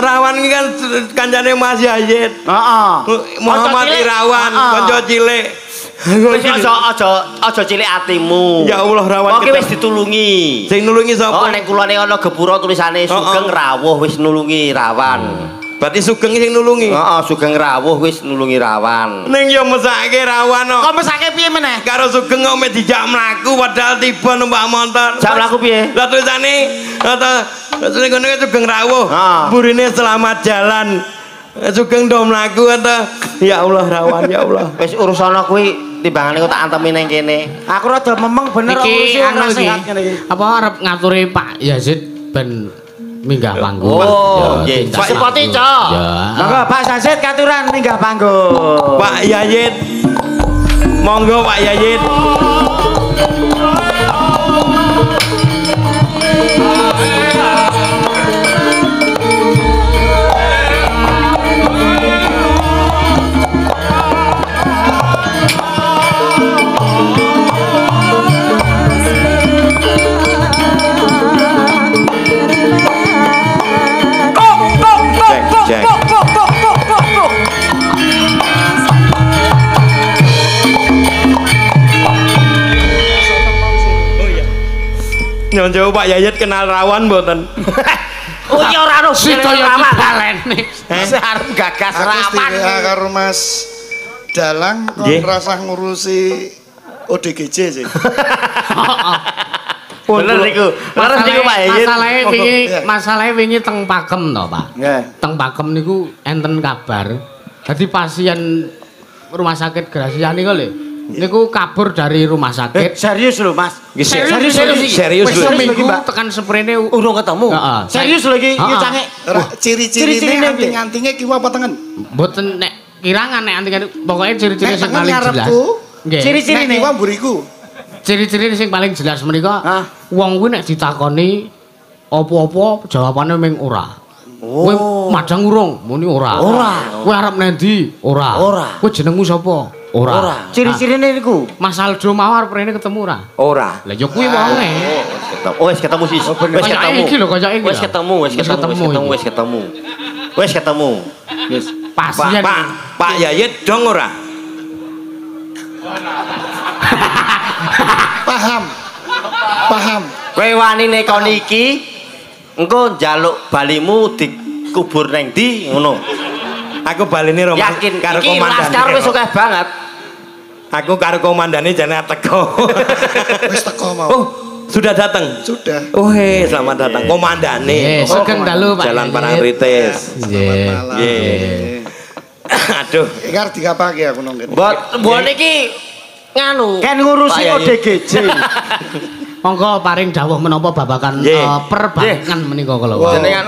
Rawan iki kan kancane Mas Yazid. Heeh. Muhammad Irawan, kanca cilik. Wis aja aja aja cilik atimu. Ya Allah rawan. Oke wis ditulungi. Sing nulungi sapa? Oh nek kulane ana gepura tulisane Sugeng Rawuh wis nulungi Rawan. Berarti Sugeng sing nulungi. Heeh, Sugeng Rawuh wis nulungi Rawan. Ning ya mesake Rawan kok. Kok mesake piye meneh? Karo Sugeng kok mek dijak mlaku padahal tiba numpak motor. Jak mlaku piye? Lah tulisane tulisane ngene Sugeng Rawuh. Burine selamat jalan. Sugeng do mlaku ta. Ya Allah Rawan, ya Allah. Wis urusana kuwi timbangane kok tak antemi ning kene. Aku rada memeng bener urusi nasihat ngene iki. Apa arep ngaturi Pak Yazid ben minggah panggung. Oh, Pak Sepati Cok. Monggo Pak Yazid katuran minggah panggung. Pak Yazid, monggo Pak Yazid. Jangan jauh Pak Yazid kenal Rawan mboten. Oh iya ora ono Rawan balene. Saya arep gagas Rawan. Aku karo Mas Dalang kon rasah ngurusi O D G J sih. Heeh. Bener niku. Maren niku Pak Yazid. Masalahe wingi, masalahe wingi teng Pakem to, Pak. Nggih. Teng Pakem niku enten kabar. Dadi pasien rumah sakit Gracia niku lho. Niku kabur dari rumah sakit. Serius loh Mas. Serius serius serius. Seminggu tekan seprene urung ketemu. Serius lagi. Ciri-ciri ini anting-antingnya kiwa apa tangan? Mboten nek kirangan nek anti pokoknya ciri-ciri sing paling jelas. Ciri-ciri nek wong mburiku. Ciri-ciri sing paling jelas menika wong kuwi nek ditakoni apa-apa jawabane ming ora. Kowe madang urung muni ora. Ora. Kowe arep nendi? Ora. Kowe jenengmu sapa? Ora. Ciri-cirine niku. Mas Aldo mawar prene ketemu ora? Ora. Lah ya kuwi wonge. Oh wis ketemu sis. Wis ketemu. Iki lho koyoke iki. Wis ketemu, wis ketemu, wis ketemu. Wis ketemu. Wis pasien. Pak, Pak Yayit dong ora? Paham. Paham. Kowe wani nekon iki engko njaluk balimu dikubur nang ndi ngono. Aku baleni rombong. Yakin karo komandan. Iki laskar wis akeh banget. Aku karo komandane jane teko. Wis teko mau. Oh, sudah datang. Sudah. Oh, he, selamat datang komandane. Sugeng dalu Pak. Jalan Parangtritis. Selamat malam. Nggih. Aduh, Kartika Pagi aku nang kene. Mbok mbok niki nganu. Kan ngurusi O D G J. Monggo paring dawuh menapa babakan perbankan menika kala. Jenengan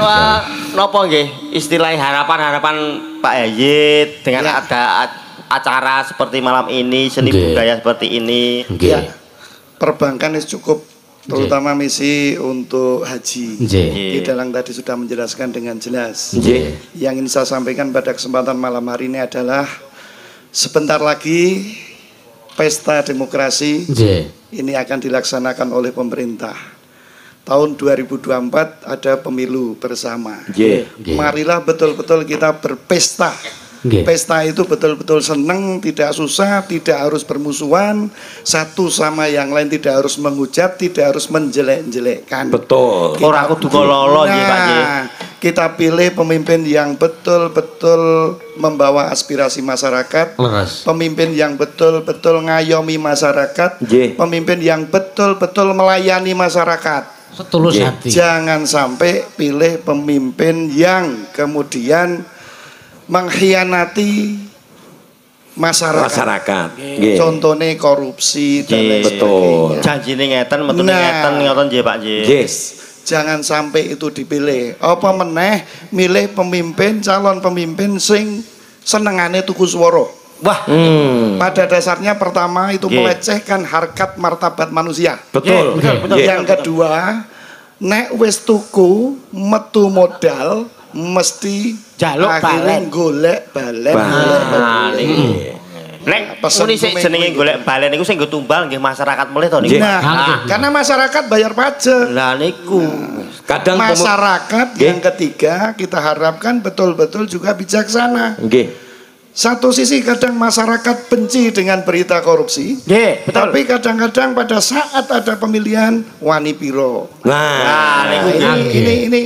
napa nggih istilah harapan-harapan Pak Yayit dengan ada acara seperti malam ini, seni budaya seperti ini. Nggih. Perbankan itu cukup terutama misi untuk haji. Nggih. Dalang tadi sudah menjelaskan dengan jelas. Nggih. Yang ingin saya sampaikan pada kesempatan malam hari ini adalah sebentar lagi pesta demokrasi. Nggih. Ini akan dilaksanakan oleh pemerintah. Tahun dua ribu dua puluh empat ada pemilu bersama. Yeah, yeah. Marilah betul-betul kita berpesta. Yeah. Pesta itu betul-betul senang, tidak susah, tidak harus bermusuhan. Satu sama yang lain tidak harus menghujat, tidak harus menjelek-jelekkan. Betul. Orang aku duga lolo ya Pak Ye. Kita pilih pemimpin yang betul-betul membawa aspirasi masyarakat, leras. Pemimpin yang betul-betul ngayomi masyarakat, J. Pemimpin yang betul-betul melayani masyarakat. Setulus J. hati. Jangan sampai pilih pemimpin yang kemudian mengkhianati masyarakat. Masyarakat. J. Contohnya korupsi J. dan lain sebagainya. Janji ngeten, metu ngeten, ngeten J Pak J. Yes. Jangan sampai itu dipilih. Apa meneh milih pemimpin calon pemimpin sing senengane tuku swara. Wah. Hmm. Pada dasarnya pertama itu yeah. melecehkan harkat martabat manusia. Betul. Yeah, betul, betul yeah. Yang kedua, nek wis tuku metu modal mesti jaluk balen golek balen. Nah, niki. Nek muni sik jenenge golek balen niku sing nggo tumbal nggih masyarakat mulih to niku. Nah, karena masyarakat bayar pajak. Lah niku. Kadang masyarakat yang ketiga kita harapkan betul-betul juga bijaksana. Nggih. Satu sisi kadang masyarakat benci dengan berita korupsi. Nggih, betul. Tapi kadang-kadang pada saat ada pemilihan wani piro. Nah, ini ini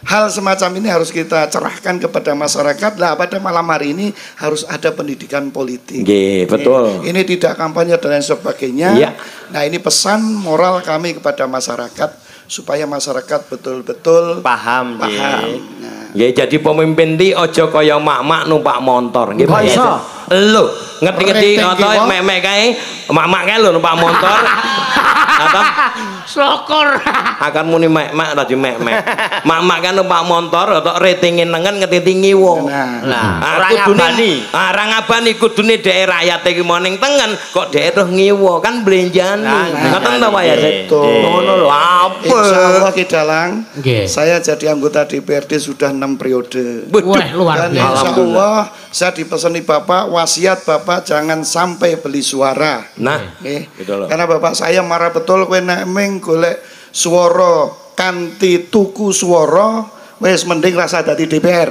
hal semacam ini harus kita cerahkan kepada masyarakat. Lah pada malam hari ini harus ada pendidikan politik. Ye, betul. Ini, ini tidak kampanye dan lain sebagainya. Ya. Nah ini pesan moral kami kepada masyarakat supaya masyarakat betul-betul paham. Paham. Nah. Ya jadi pemimpin di ojo koyo mak-mak numpak motor. Gitu. Bisa. Lo ngerti-ngerti atau memek kae mak-mak kae lho numpak motor. Apa? Syukur. Akan muni mak-mak tadi mek-mek. Mak-mak kan numpak motor atau ratingin nengen ngetitingi wong. Nah, aku duni, ora ngabani kudune dhek rakyat iki moning tengen kok dhek terus ngiwo kan blenjani. Ngoten ta Pak ya. Ngono lho. Apa? Insyaallah Ki Dalang. Saya jadi anggota D P R D sudah enam periode. Wah, luar biasa. Insyaallah saya dipeseni Bapak wasiat Bapak jangan sampai beli suara. Nah, karena Bapak saya marah betul. Betul kowe nek ming golek swara kanthi tuku swara wis mending rasa dadi D P R.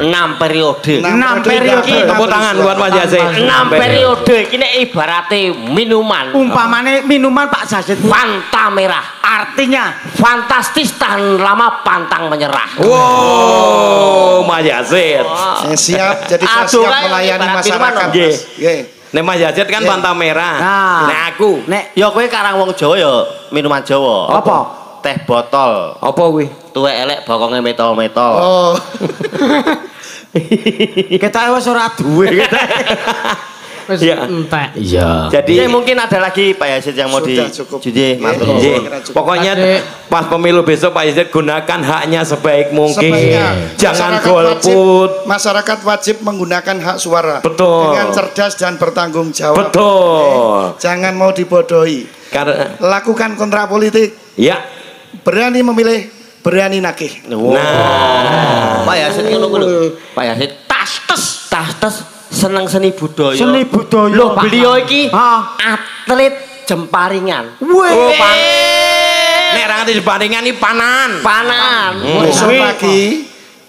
enam periode. enam periode. Tepuk tangan buat Mas Yazid. enam periode iki nek ibarate minuman. Umpamane minuman Pak Yazid Fanta merah. Artinya fantastis tahan lama pantang menyerah. Wow, Mas Yazid. Siap jadi siap melayani masyarakat. Nggih. Nek Mas Yazid kan Fanta merah. Nek aku, nek ya kowe karang wong Jawa ya minuman Jawa. Apa? Teh botol. Apa kuwi? Tuwek elek bokonge metol-metol. Oh. Ketake wis ora duwe. ya. Ya. Jadi ya, mungkin ada lagi Pak Yazid yang mau di cuci. Pokoknya pas pemilu besok Pak Yazid gunakan haknya sebaik mungkin. Sebaiknya. Jangan golput. Masyarakat wajib menggunakan hak suara. Betul. Dengan cerdas dan bertanggung jawab. Betul. Okay. Jangan mau dibodohi. Karena lakukan kontra politik. Ya. Berani memilih, berani nakih. Wow. Nah, Pak Yazid ngono kuwi lho. Pak Yazid tas-tes, tas-tes seneng seni budaya. Seni budaya. Loh, beliau iki atlet jemparingan. Wih. Oh, nek ra ngerti jemparingan iki panahan. Panahan. Besok pagi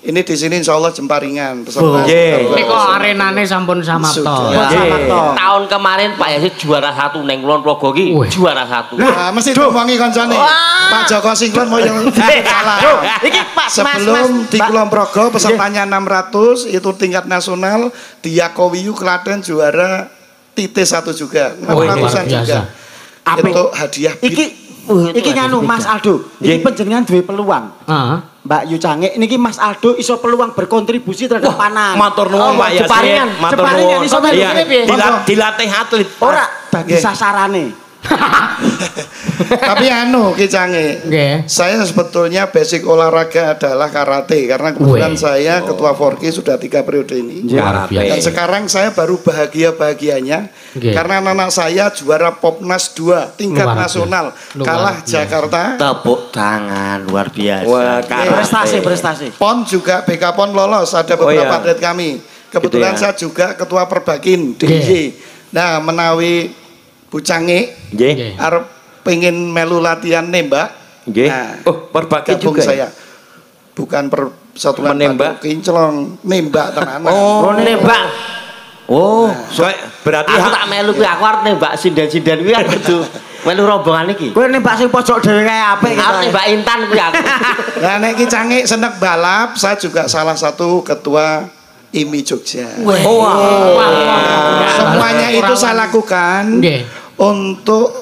ini di sini insya Allah jemparingan. Oh, yeah. Ini kok arenane sampun samapta. Yeah. Tahun kemarin Pak Yazid juara satu neng Kulon Progo ki juara satu. Nah, mesti diwangi kancane. Pak Joko Singkon mau yang salah. Iki Pak sebelum mas, mas, di Kulon Progo pesertanya enam ratus itu tingkat nasional di Yakowiyu Klaten juara titik satu juga. enam ratusan juga. Itu hadiah. Iki Uh, iki nganu Mas Aldo, iki penjenengan duwe peluang. Uh-huh. Mbak Yu Cange, niki Mas Aldo iso peluang berkontribusi terhadap panan. Matur nuwun Pak Yazid. Jeparingan, jeparingan iso ngene piye? Dilatih atlet. Ora bagi sasarane. Tapi anu Ki Cange. Nggih. Saya sebetulnya basic olahraga adalah karate karena kebetulan saya ketua Forki sudah tiga periode ini. Dan sekarang saya baru bahagia-bahagianya karena anak-anak saya juara Popnas dua tingkat nasional kalah Jakarta. Tepuk tangan luar biasa. Prestasi-prestasi. Pon juga B K Pon lolos ada beberapa atlet kami. Kebetulan saya juga ketua Perbakin D I Y. Nah, menawi Bu Cange, yeah. Arep pengen melu latihan nembak, yeah. Nah, oh Perbakin juga saya, bukan persatuan menembak, kinclong nembak tenan. Oh, oh nembak, oh nah, so, berarti aku tak melu gue, aku harus nembak sinden-sinden gue gitu. Melu rombongan iki. Kowe nembak sing pojok dhewe kae apik. Aku nembak Intan kuwi aku. Lah nek Ki Cange seneng balap, saya juga salah satu ketua I M I Jogja. Wow. Wow. Wow. Semuanya itu saya lakukan yeah. Untuk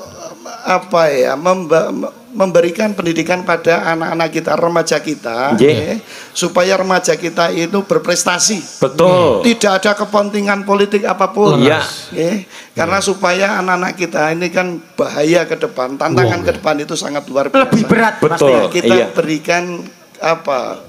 apa ya memberikan pendidikan pada anak-anak kita remaja kita yeah. Ya, supaya remaja kita itu berprestasi. Betul. Tidak ada kepentingan politik apapun. Yeah. Ya, karena yeah. Supaya anak-anak kita ini kan bahaya ke depan, tantangan wow. Ke depan itu sangat luar biasa. Lebih berat. Betul. Kita yeah. Berikan apa?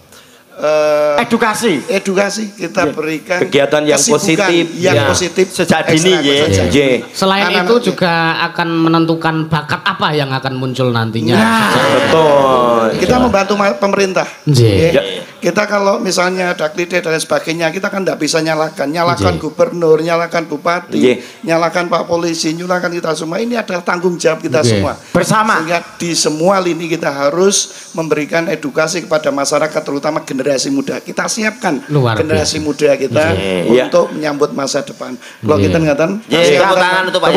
Uh, edukasi, edukasi kita yeah. Berikan kegiatan yang positif, yang yeah. Positif sejak dini ya. Yeah. Yeah. Selain anak itu anak juga yeah. Akan menentukan bakat apa yang akan muncul nantinya. Nah. Betul. Kita yeah. Membantu pemerintah. Yeah. Yeah. Kita kalau misalnya ada klide dan sebagainya, kita kan tidak bisa nyalakan, nyalakan yeah. Gubernur, nyalakan bupati, yeah. Nyalakan pak polisi, nyalakan kita semua. Ini adalah tanggung jawab kita yeah. Semua bersama. Sehingga di semua lini kita harus memberikan edukasi kepada masyarakat, terutama generasi. Generasi muda kita siapkan luar generasi biasa. Muda kita yeah, untuk yeah. Menyambut masa depan. Kalau yeah. Kita ngatakan, yeah, yeah, tepuk tangan untuk Pak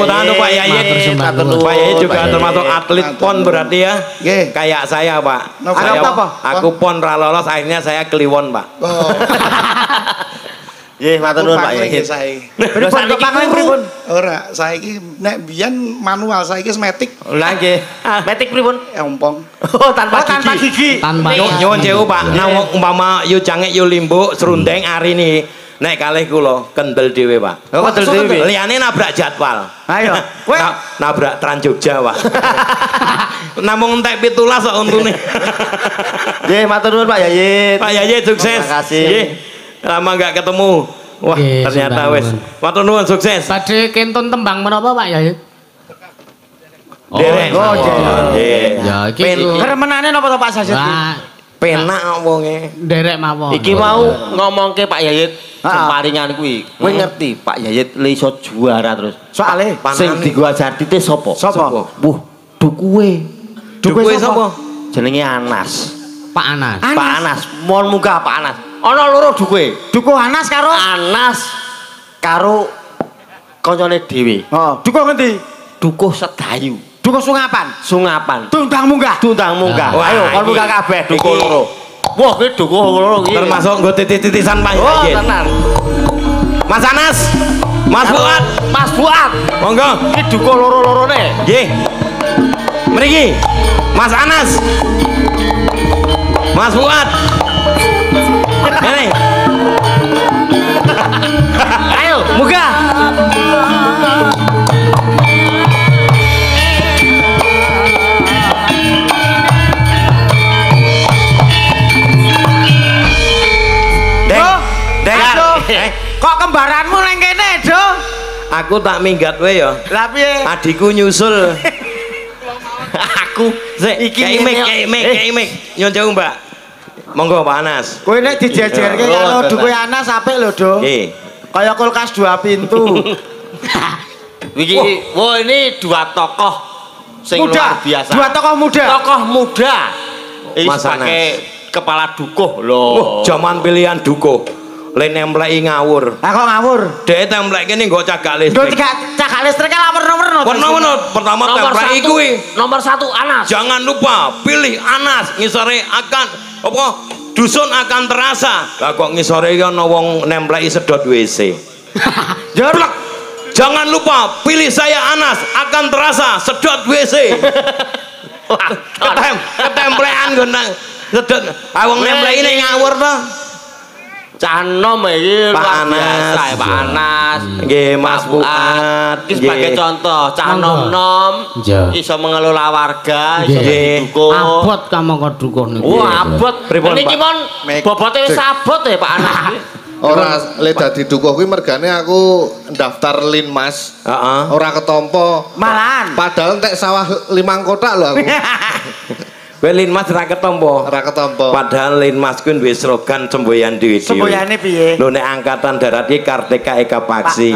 Yazid. Pak Yazid juga termasuk atlet pon berarti ya. Yeah. Kayak saya Pak. No, saya, apa? Aku pon ra lolos akhirnya saya Kliwon Pak. Oh. Nggih, matur nuwun Pak Yazid. Lha saiki pangling pripun? Ora, saiki nek biyen manual saiki metik. Lha nggih. Metik pripun? Ompong. Oh, tanpa gigi. Tanpa gigi. Nyuwun sewu Pak, nek umpama yo jangek yo limbuk, srundeng ari niki. Nek kalih kula kendel dhewe Pak. Kendel dhewe. Liyane nabrak jadwal. Ayo. Nabrak Trans Jogja Pak. Namung entek tujuh belas kok untune. Nggih, matur nuwun Pak Yazid. Pak Yazid sukses. Terima kasih. Lama nggak ketemu. Wah, okay, ternyata wes. Matur nuwun sukses. Tadi kentun tembang menapa Pak Yazid? Oh, dereng. Oh, dereng. Ya, iki. Keremenane napa to Pak Yazid? Penak wonge. Derek mawon. Iki mau ngomongke Pak Yazid semparingan kuwi. Kowe ngerti Pak Yazid le iso juara terus. Soale sing digo ajati te sapa? Sapa? Wuh, dukuwe. Dukuwe sapa? Jenenge Anas. Pak Anas. Pak Anas. Mohon munggah Pak Anas. Ana loro dukuwe. Duku Anas karo Anas karo kancane dhewe. Heeh. Duku ngendi? Duku Sedayu. Duku Sungapan. Sungapan. Tundang munggah. Tundang munggah. Ayo kon munggah kabeh duku loro. Wah, kuwi duku loro iki. Termasuk nggo titik-titisan Pak Yazid. Oh, tenan. Mas Anas. Mas Fuad. Mas Fuad. Monggo. Iki duku loro-lorone. Nggih. Mriki. Mas Anas. Mas Fuad. Ayo, muka. aku tak minggat we ya. Tapi adikku nyusul. Aku sik iki mik mik mik nyon jauh Mbak. Monggo Pak Anas. Kowe nek dijejerke karo duwe Anas apik lho, Dok. Nggih. Kaya kulkas dua pintu. Iki wo ini dua tokoh sing luar biasa. Dua tokoh muda. Tokoh muda. Mas pakai kepala dukuh loh. Jaman pilihan dukuh. Lek nempleki ngawur. Lah kok ngawur? Dhek templeki kene nggo cagak listrik. Lho cagak listrik nomor-nomor. Ono-ono pertama templeki kuwi. Nomor satu Anas. Jangan lupa pilih Anas, ngisore akan apa dusun akan terasa. Lah kok ngisore iki ana wong nempleki sedot W C. Jeblek. Jangan lupa pilih saya Anas, akan terasa sedot W C. Ketem, ketemplekan nggo nang sedot. Ah wong nempleki ning ngawur to. Canom iki Pak Anas, Pak Anas, nggih Mas Fuad. Iki sebagai contoh, canom-nom iso mengelola warga, iso didukung. Abot kamangka dukung niku. Oh, abot. Niki mon bobote wis abot ya Pak Anas. Ora le dadi dukuh kuwi mergane aku daftar Lin Mas. Heeh. Ora ketompo. Malahan. Padahal entek sawah limang kotak lho aku. Lin Mas ra ketompo. Ra ketompo. Padahal Lin Mas kuwi duwe slogan semboyan dhewe-dhewe. Semboyane piye? Lho nek angkatan darat iki Kartika Eka Paksi.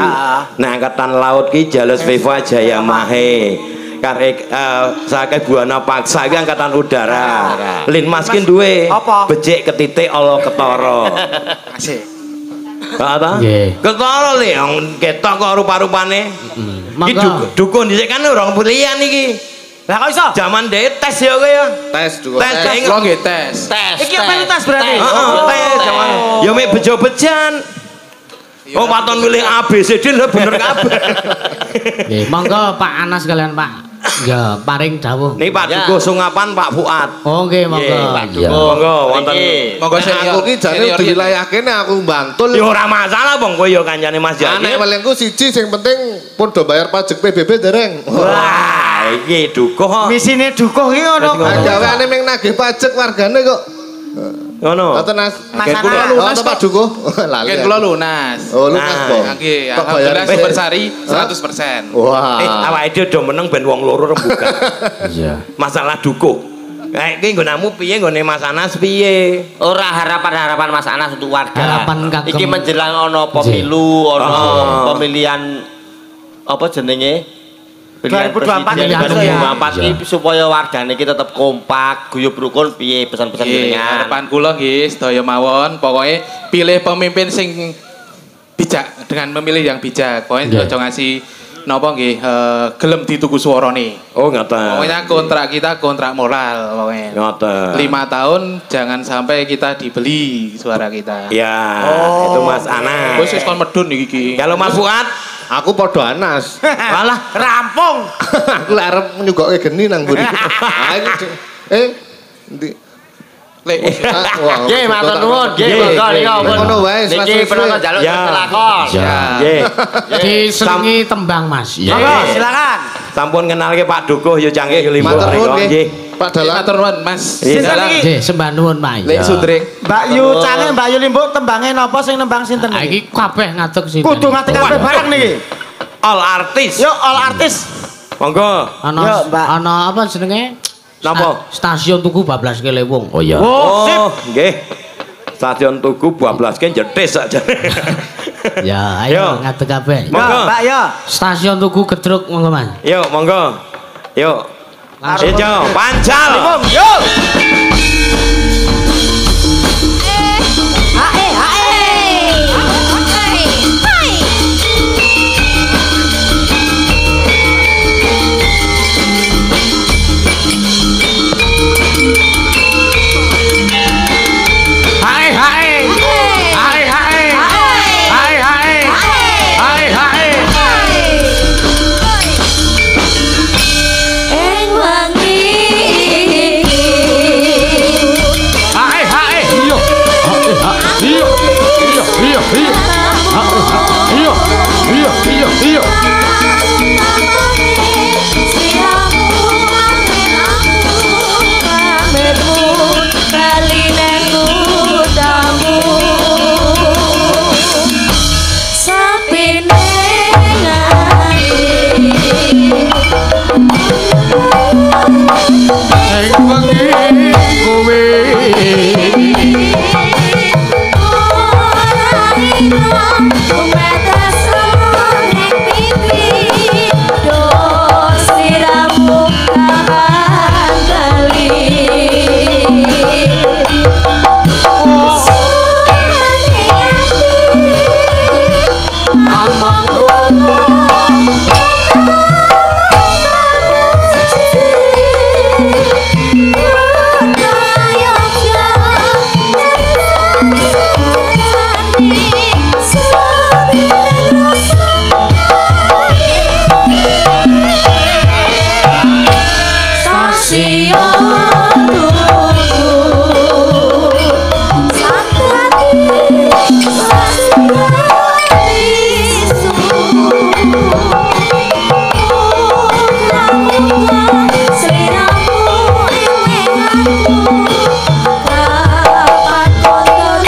Nek angkatan laut iki Jalesveva Jayamahe. Karek saking Buana Paksa iki angkatan udara. Lin Mas kuwi duwe becik ketitik ala ketara. Asih. Kata? Ketara le ketok kok rupa-rupane. Iki dukun dhisik kan ora pilihan iki. Lah kok iso? Jaman dhek tes ya kowe ya. Tes duwe. Tes lho nggih tes. Tes. Iki pentas berarti. Heeh, tes jaman. Ya mek bejo-bejan. Oh, paton milih A B C D lho bener kabeh. Nggih, monggo Pak Anas kalian Pak. Ya, paring dawuh. Niki Pak Dukuh Sungapan Pak Fuad. Oh, nggih monggo. Monggo wonten. Monggo sing aku iki jane diwilayahke nek aku Bantul. Ya ora masalah wong kowe ya kancane Mas Jani. Nek welingku siji sing penting pun do bayar pajak P B B dereng. Wah. Iki dukuh. Misine dukuh iki ngono. Gaweane ming nagih pajak wargane kok. Ngono. Ngoten Mas. Kula lunas Pak Dukuh. Lali. Kula lunas. Oh, lunas po. Nggih, alhamdulillah bersari seratus persen. Wah. Eh, awake dhewe do meneng ben wong loro rembugan. Iya. Masalah dukuh. Kayak iki nggonamu piye nggone Mas Anas piye? Ora harapan-harapan Mas Anas untuk warga. Iki menjelang ana pemilu, ana pemilihan apa jenenge? dua ribu dua puluh empat iki supaya wargane iki tetep kompak, guyub rukun piye pesan-pesan jenengan? Harapan kula nggih sedaya mawon, pokoke pilih pemimpin sing bijak dengan memilih yang bijak. Pokoke aja ngasi napa nggih gelem dituku suarane. Oh, ngoten. Pokoke kontrak kita kontrak moral pokoke. Ngoten. lima tahun jangan sampai kita dibeli suara kita. Iya, itu Mas Anas. Wis kon medun iki. Kalau Mas Fuad aku podo Anas. Alah rampung. Aku lek arep nyugokke geni nang mburi. Ha iki eh endi? Lek nggih matur nuwun nggih monggo nika ngono wae Mas. Iki penonton njaluk telakon. Nggih. Disenengi tembang Mas. Monggo silakan. Sampun kenalke Pak Dukuh ya cangkeh yo lima riko nggih. Pak Dalang matur nuwun Mas. Nggih sembah nuwun Pak. Lek Sudrik. Mbak Yu cangkeh Mbak Yu Limbuk tembange napa sing nembang sinten niki? Iki kabeh ngatuk sinten. Kudu ngatuk kabeh bareng niki. All artis. Yo all artis. Monggo. Ana ana apa jenenge? Napa? Stasiun Tugu bablas kele wong. Oh iya. Oh nggih. Stasiun Tugu bablas kene jetis saja. Ya ayo ngatuk kabeh. Monggo Pak yo. Stasiun Tugu gedruk monggo Mas. Yo monggo. Yo. Hijau, pancal. Yuk. Eh, hae, hae. Hae, hae. Hae, hae. Hae, hae. Hae, hae. Hae, hae. Hae. Hae. Thank you. Stasiun Tugu, satu hati bersih bisu, buka-buka seliramu ewenganku, dapat kotor taruh.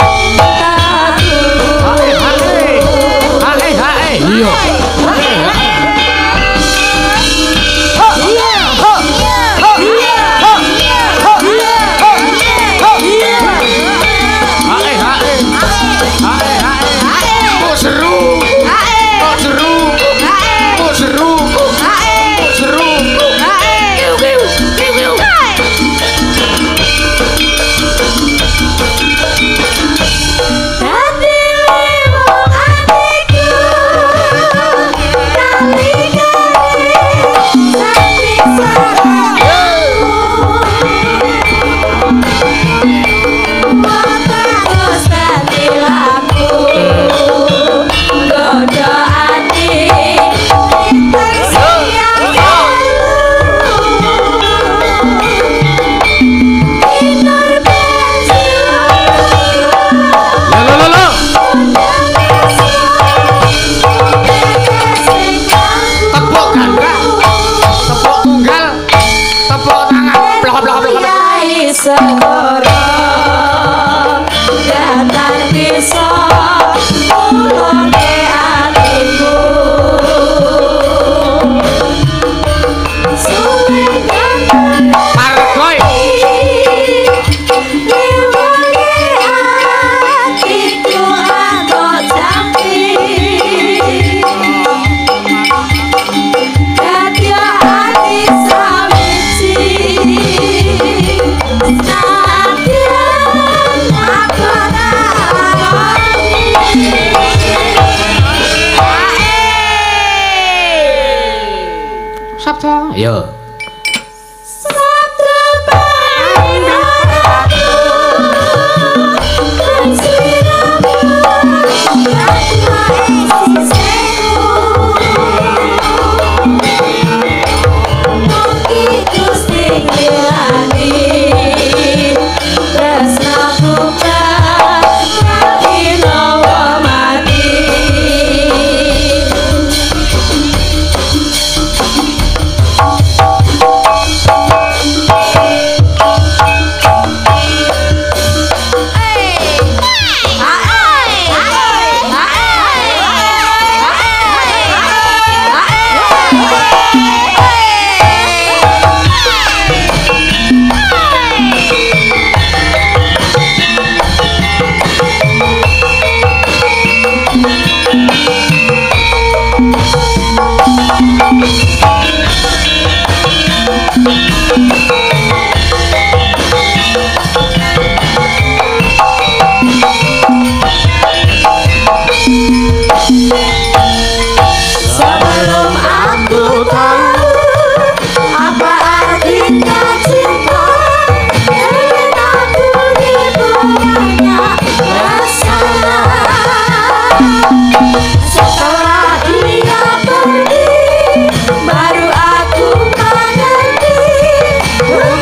Yo. Woo!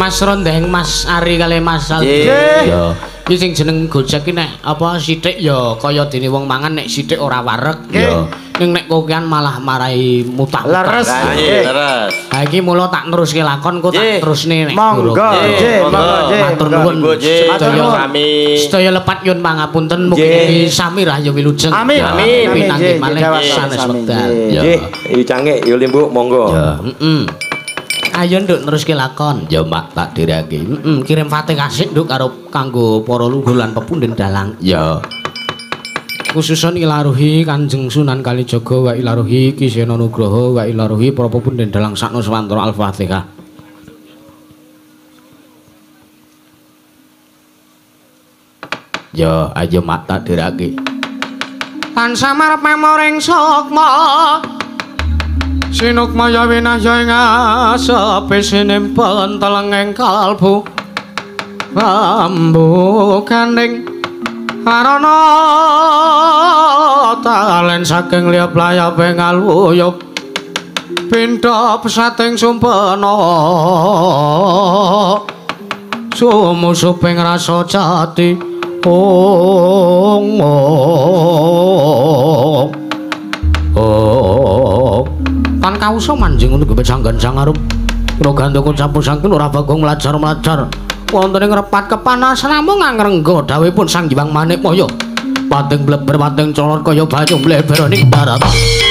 Mas Rondeng, Mas Ari kali Mas Aldi. Yo. Iki sing jeneng Gojek iki nek apa sithik ya kaya dene wong mangan nek sithik ora wareg. Yo. Ning nek kokian malah marahi mutah. Leres. Leres. Ha iki mula tak neruske lakon kok tak terusne nek. Monggo. Matur nuwun. Sedaya sami. Sedaya lepat nyuwun pangapunten mugi sami rahayu wilujeng. Amin. Amin. Pinanggih malih sanes wekdal. Nggih. Iki cangkik yo limbuk monggo. Heeh. Ayo nduk neruske lakon. Ya Mbak tak dirake. Heeh, kirim Fatihah sik nduk karo kanggo para lungguh lan pepundhen dalang. Ya. Khususun ilaruhi Kanjeng Sunan Kalijaga wa ilaruhi Ki Sena Nugraha wa ilaruhi para pepundhen dalang sakno swantara Al-Fatihah. Ya, ayo Mbak tak dirake. Tansah marep memoring sukma. Sinukmaya winaya ing asepe sinimpen telenging kalbu pambukaning arana talen saking liap layape ngaluyup pindha pesating sumpena sumusuping rasa jati ong ong ong kan kauso manjing untuk becanggan sangarup rogandoko campur sangkil ora bagong melajar-melajar wonten ing repat kepanasan namung ngrenggo dawuhipun Sang Hyang Manikmaya pating bleber pating color kaya banyu bleber ning barat.